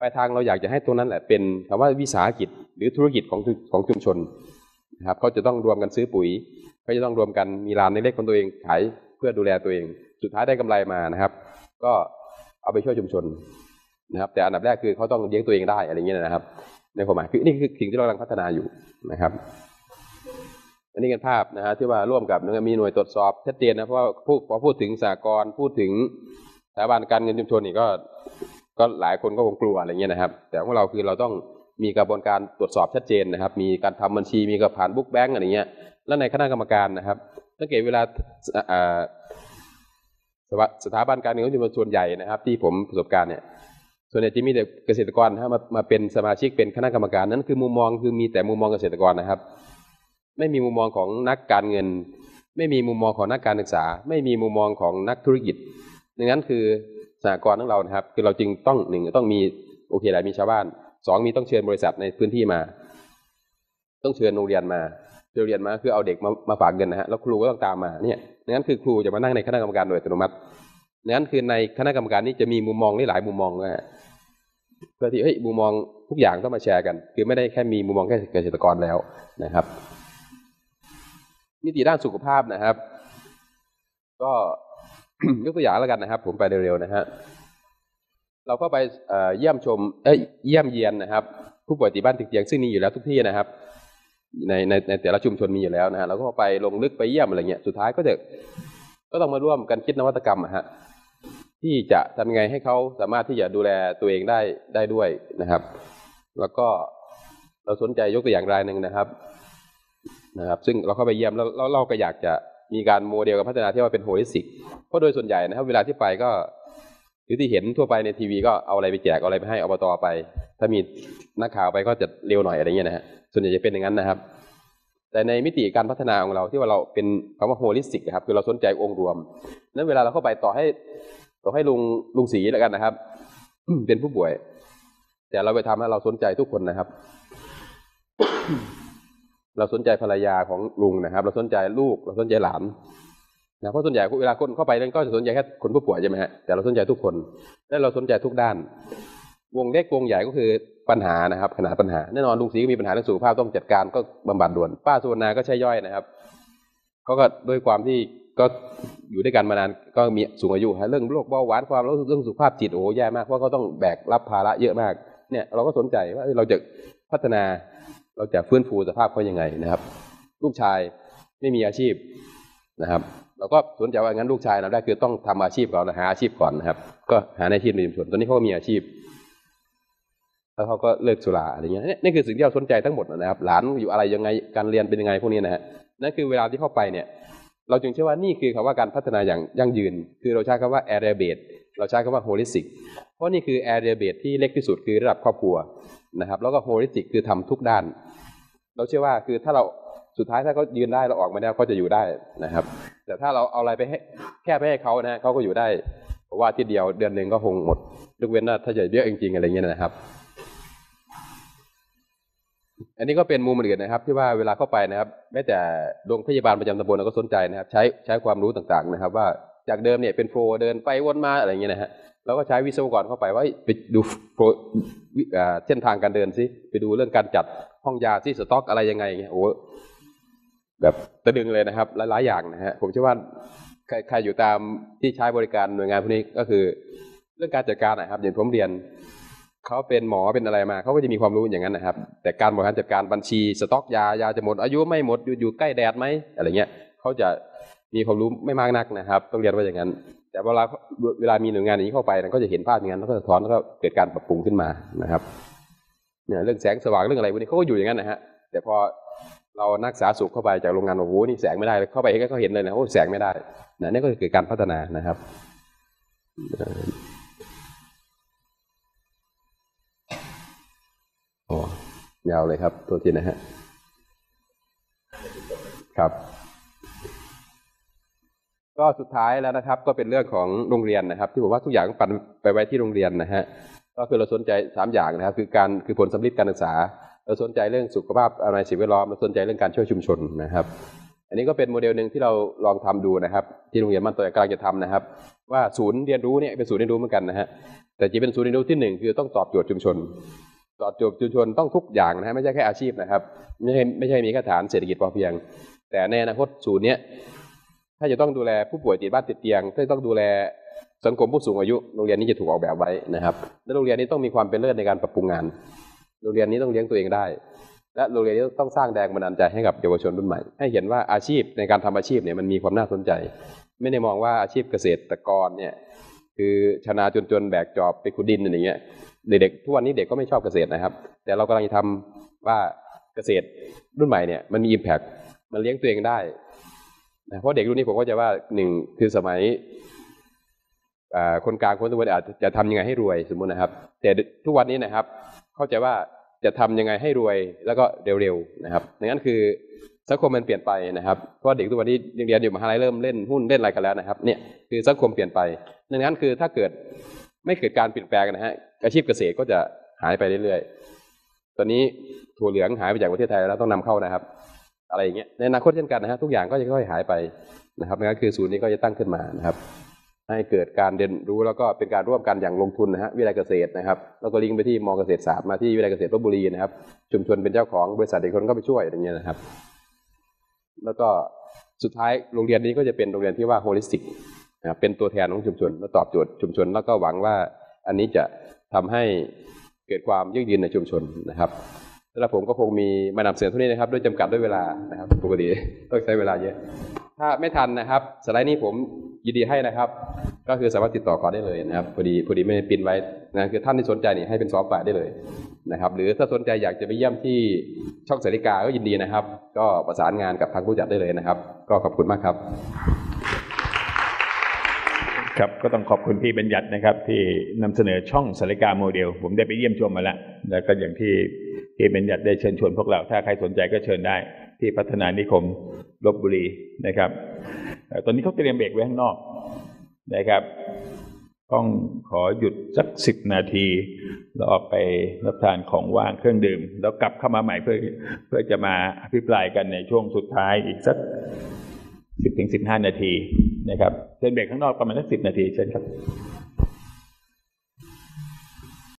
ปลายทางเราอยากจะให้ตรงนั้นแหละเป็นคำว่าวิสาหกิจหรือธุรกิจของชุมชนนะครับเขาจะต้องรวมกันซื้อปุ๋ยก็จะต้องรวมกันมีร้านเล็กๆของตัวเองขายเพื่อดูแลตัวเองสุดท้ายได้กำไรมานะครับก็เอาไปช่วยชุมชนนะครับแต่อันดับแรกคือเขาต้องเลี้ยงตัวเองได้อะไรเงี้ยนะครับในความหมายคือนี่คือสิ่งที่เรากำลังพัฒนาอยู่นะครับอันนี้เป็นภาพนะฮะที่ว่าร่วมกับมีหน่วยตรวจสอบชัดเจนนะเพราะว่าพอพูดถึงสหกรณ์พูดถึงสถาบันการเงินชุมชนนี่ก็หลายคนก็คงกลัวอะไรเงี้ยนะครับแต่ของเราคือเราต้องมีกระบวนการตรวจสอบชัดเจนนะครับมีการทำบัญชีมีการผ่านบุ๊กแบงก์อะไรเงี้ยและในคณะกรรมการนะครับสังเกตเวลาสถาบันการเงินของชุมชนส่วนใหญ่นะครับที่ผมประสบการณ์เนี่ยส่วนใหญ่จะมีแต่เกษตรกรถ้ามาเป็นสมาชิกเป็นคณะกรรมการนั้นคือมุมมองคือมีแต่มุมมองเกษตรกรนะครับไม่มีมุมมองของนักการเงินไม่มีมุมมองของนักการศึกษาไม่มีมุมมองของนักธุรกิจดังนั้นคือสหกรณ์ของเรานะครับคือเราจึงต้อง1ต้องมีโอเคแหละมีชาวบ้าน2มีต้องเชิญบริษัทในพื้นที่มาต้องเชิญโรงเรียนมาคือเอาเด็กมาฝากเงินนะฮะแล้วครูก็ต้องตามมาเนี่ยนั้นคือครูจะมานั่งในคณะกรรมการโดยอัตโนมัตินั้นคือในคณะกรรมการนี้จะมีมุมมองหลายมุมมองนะฮะเพื่อที่เฮ้ยมุมมองทุกอย่างต้องมาแชร์กันคือไม่ได้แค่มีมุมมองแค่เกษตรกรแล้วนะครับนิติด้านสุขภาพนะครับก็ ยกตัวอย่างแล้วกันนะครับผมไปเร็วๆนะฮะเราก็ไปเยี่ยมเยียนนะครับผู้ป่วยติดบ้านติดเตียงซึ่งมีอยู่แล้วทุกที่นะครับในแต่ละชุมชนมีอยู่แล้วนะฮะเราก็ไปลงลึกไปเยี่ยมอะไรเงี้ยสุดท้ายก็ต้องมาร่วมกันคิดนวัตกรรมฮะที่จะทำไงให้เขาสามารถที่จะดูแลตัวเองได้ด้วยนะครับแล้วก็เราสนใจยกตัวอย่างรายหนึ่งนะครับ นะครับซึ่งเราเข้าไปเยี่ยมแล้วเราก็อยากจะมีการโมเดลกับพัฒนาที่ว่าเป็นโฮลิสติกเพราะโดยส่วนใหญ่นะครับเวลาที่ไปก็หรือที่เห็นทั่วไปในทีวีก็เอาอะไรไปแจกเอาอะไรไปให้อบต.ไปถ้ามีนักข่าวไปก็จะเร็วหน่อยอะไรเงี้ยนะฮะส่วนใหญ่จะเป็นอย่างนั้นนะครับแต่ในมิติการพัฒนาของเราที่ว่าเราเป็นคำว่าโฮลิสติกนะครับคือเราสนใจองค์รวมนั้นเวลาเราเข้าไปต่อให้ลุงศรีแล้วกันนะครับ เป็นผู้ป่วยแต่เราไปทำให้เราสนใจทุกคนนะครับ เราสนใจภรรยาของลุงนะครับเราสนใจลูกเราสนใจหลานนะเพราะส่วนใหญ่เวลาคนเข้าไปนั้นก็จะสนใจแค่คนผู้ป่วยใช่ไหมฮะแต่เราสนใจทุกคนและเราสนใจทุกด้านวงเล็กวงใหญ่ก็คือปัญหานะครับขนาดปัญหาแน่นอนลุงศรีก็มีปัญหาเรื่องสุขภาพต้องจัดการก็บำบัดด่วนป้าสุวรรณาก็ใช่ย่อยนะครับเขาก็ด้วยความที่ก็อยู่ด้วยกันมานานก็มีสูงอายุฮะเรื่องโรคเบาหวานความรู้สึกเรื่องสุขภาพจิตโอ้แย่มากเพราะเขาต้องแบกรับภาระเยอะมากเนี่ยเราก็สนใจว่าเราจะพัฒนาเราจะฟื้นฟูสภาพเขายังไงนะครับลูกชายไม่มีอาชีพนะครับเราก็สนใจว่างั้นลูกชายเราได้คือต้องทำอาชีพก่อนหาอาชีพก่อนนะครับก็หาในที่มีส่วนตอนนี้เขาก็มีอาชีพแล้วเขาก็เลิกสุราอะไรเงี้ยนี่คือสิ่งที่เราสนใจทั้งหมดนะครับหลานอยู่อะไรยังไงการเรียนเป็นยังไงพวกนี้นะฮะนั่นคือเวลาที่เข้าไปเนี่ยเราจึงเชื่อว่านี่คือคำว่าการพัฒนาอย่างยั่งยืนคือเราใช้คำว่า area based เราใช้คำว่า holistic เพราะนี่คือ area based ที่เล็กที่สุดคือระดับครอบครัวนะครับแล้วก็ holistic คือทำทุกด้านเราเชื่อว่าคือถ้าเราสุดท้ายถ้าเขายืนได้เราออกมาได้เขาจะอยู่ได้นะครับแต่ถ้าเราเอาอะไรไปให้แค่ไปให้เขานะเขาก็อยู่ได้เพราะว่าทีเดียวเดือนหนึ่งก็คงหมดยกเว้นถ้าจะเยอะจริงๆอะไรเงี้ยนะครับอันนี้ก็เป็นมุมอื่นนะครับที่ว่าเวลาเข้าไปนะครับแม้แต่โรงพยาบาลประจำตำบลเราก็สนใจนะครับใช้ความรู้ต่างๆนะครับว่าจากเดิมเนี่ยเป็นโฟลเดินไปวนมาอะไรอย่างเงี้ยนะฮะแล้วก็ใช้วิศวกรเข้าไปว่าไปดูโฟลเส้นทางการเดินซิไปดูเรื่องการจัดห้องยาซิสต็อกอะไรยังไงเงี้ยโอ้แบบตะดึงเลยนะครับหลายๆอย่างนะฮะผมเชื่อว่าใครอยู่ตามที่ใช้บริการหน่วยงานพวกนี้ก็คือเรื่องการจัดการนะครับอย่างผมเรียนเขาเป็นหมอเป็นอะไรมาเขาก็จะมีความรู้อย่างนั้นนะครับแต่การบริหารจัดการบัญชีสต็อกยาจะหมดอายุไม่หมดอยู่ใกล้แดดไหมอะไรเงี้ยเขาจะมีความรู้ไม่มากนักนะครับต้องเรียนว่าอย่างนั้นแต่เวลามีหน่วยงานอย่างนี้เข้าไปก็จะเห็นภาพอย่างนั้นแล้วก็สะท้อนแล้วก็เกิดการปรับปรุงขึ้นมานะครับเนี่ยเรื่องแสงสว่างเรื่องอะไรพวกนี้เขาก็อยู่อย่างนั้นนะฮะแต่พอเรานักสาธารณสุขเข้าไปจากโรงงานโอ้โหนี่แสงไม่ได้เข้าไปก็เห็นเลยนะโอ้แสงไม่ได้นี่ก็เกิดการพัฒนานะครับยาวเลยครับตัวทีนะฮะครับก็สุดท้ายแล้วนะครับก็เป็นเรื่องของโรงเรียนนะครับที่ผมว่าทุกอย่างปั่นไปไว้ที่โรงเรียนนะฮะก็คือเราสนใจ3อย่างนะครับคือผลสัมฤทธิ์การศึกษาเราสนใจเรื่องสุขภาพอนามัยสิ่งแวดล้อมเราสนใจเรื่องการช่วยชุมชนนะครับอันนี้ก็เป็นโมเดลหนึ่งที่เราลองทำดูนะครับที่โรงเรียนบ้านต่อยกำลังจะทำนะครับว่าศูนย์เรียนรู้เนี่ยเป็นศูนย์เรียนรู้เหมือนกันนะฮะแต่จะเป็นศูนย์เรียนรู้ที่1คือต้องตอบโจทย์ชุมชนตอบโจทย์ชุมชนต้องทุกอย่างนะฮะไม่ใช่แค่อาชีพนะครับไม่ใช่มีแค่ฐานเศรษฐกิจพอเพียงแต่ในอนาคตศูนย์เนี้ยถ้าจะต้องดูแลผู้ป่วยติดบ้านติดเตียงต้องดูแลสังคมผู้สูงอายุโรงเรียนนี้จะถูกออกแบบไว้นะครับและโรงเรียนนี้ต้องมีความเป็นเลิศในการปรับปรุงงานโรงเรียนนี้ต้องเลี้ยงตัวเองได้และโรงเรียนนี้ต้องสร้างแรงบันดาลใจให้กับเยาวชนรุ่นใหม่ให้เห็นว่าอาชีพในการทำอาชีพเนี่ยมันมีความน่าสนใจไม่ได้มองว่าอาชีพเกษตรกรเนี่ยคือชาวนาจนแบกจอบไปขุดดินอะไรเงี้ยเด็กๆทุกวันนี้เด็กก็ไม่ชอบเกษตรนะครับแต่เรากำลังจะทำว่าเกษตรรุ่นใหม่เนี่ยมันมี impact มันเลี้ยงตัวเองได้นะเพราะเด็กรุ่นนี้ผมก็จะว่า1คือสมัยคนกลางคนตะวันอาจจะทำยังไงให้รวยสมมุตินะครับแต่ทุกวันนี้นะครับเข้าใจว่าจะทำยังไงให้รวยแล้วก็เร็วๆนะครับดังนั้นคือสังคมมันเปลี่ยนไปนะครับเพราะเด็กทุกวันนี้เรียนอยู่มหาลัยเริ่มเล่นหุ้นเล่นอะไรกันแล้วนะครับเนี่ยคือสังคมเปลี่ยนไปดังนั้นคือถ้าเกิดไม่เกิดการเปลี่ยนแปลงนะฮะอาชีพเกษตรก็จะหายไปเรื่อยๆตอนนี้ถั่วเหลืองหายไปจากประเทศไทยแล้วต้องนำเข้านะครับอะไรอย่างเงี้ยในอนาคตเช่นกันนะฮะทุกอย่างก็จะค่อยหายไปนะครับนั่นก็คือศูนย์นี้ก็จะตั้งขึ้นมานะครับให้เกิดการเรียนรู้แล้วก็เป็นการร่วมกันอย่างลงทุนนะฮะวิทยาเกษตรนะครับแล้วก็ลิงก์ไปที่มอเกษตรศาสตร์มาที่วิทยาเกษตรลพบุรีนะครับชุมชนเป็นเจ้าของบริษัทเอกชนก็ไปช่วยอย่างเงี้ยนะครับแล้วก็สุดท้ายโรงเรียนนี้ก็จะเป็นโรงเรียนที่ว่าโฮลิสติกนะเป็นตัวแทนของชุมชนและตอบโจทย์ชุมชนแล้วก็หวังว่าอันนี้จะทำให้เกิดความยั่งยืนในชุมชนนะครับแล้วผมก็คงมีมานำเสนอเท่านี้นะครับด้วยจำกัดด้วยเวลานะครับปกติต้องใช้เวลาเยอะถ้าไม่ทันนะครับสไลด์นี้ผมยินดีให้นะครับ ก็คือสามารถติดต่อก่อนได้เลยนะครับพอดีไม่ได้ปิ้นไว้นะคือท่านที่สนใจนี่ให้เป็นซอฟต์แวร์ได้เลยนะครับหรือถ้าสนใจอยากจะไปเยี่ยมที่ช่องสาริกาก็ยินดีนะครับก็ประสานงานกับทางผู้จัดได้เลยนะครับก็ขอบคุณมากครับครับก็ต้องขอบคุณพี่บัญญัตินะครับที่นำเสนอช่องสาริกาโมเดลผมได้ไปเยี่ยมชมมาแล้วแล้วก็อย่างที่พี่บัญญัติได้เชิญชวนพวกเราถ้าใครสนใจก็เชิญได้ที่พัฒนานิคมลพบุรีนะครับตอนนี้เขาเตรียมเบรกไว้ข้างนอกนะครับต้องขอหยุดสัก10 นาทีแล้วออกไปรับทานของว่างเครื่องดื่มแล้วกลับเข้ามาใหม่เพื่อจะมาอภิปรายกันในช่วงสุดท้ายอีกสัก10 ถึง 15 นาทีนะครับเดินเบรกข้างนอกประมาณสัก10 นาทีเช่นครับ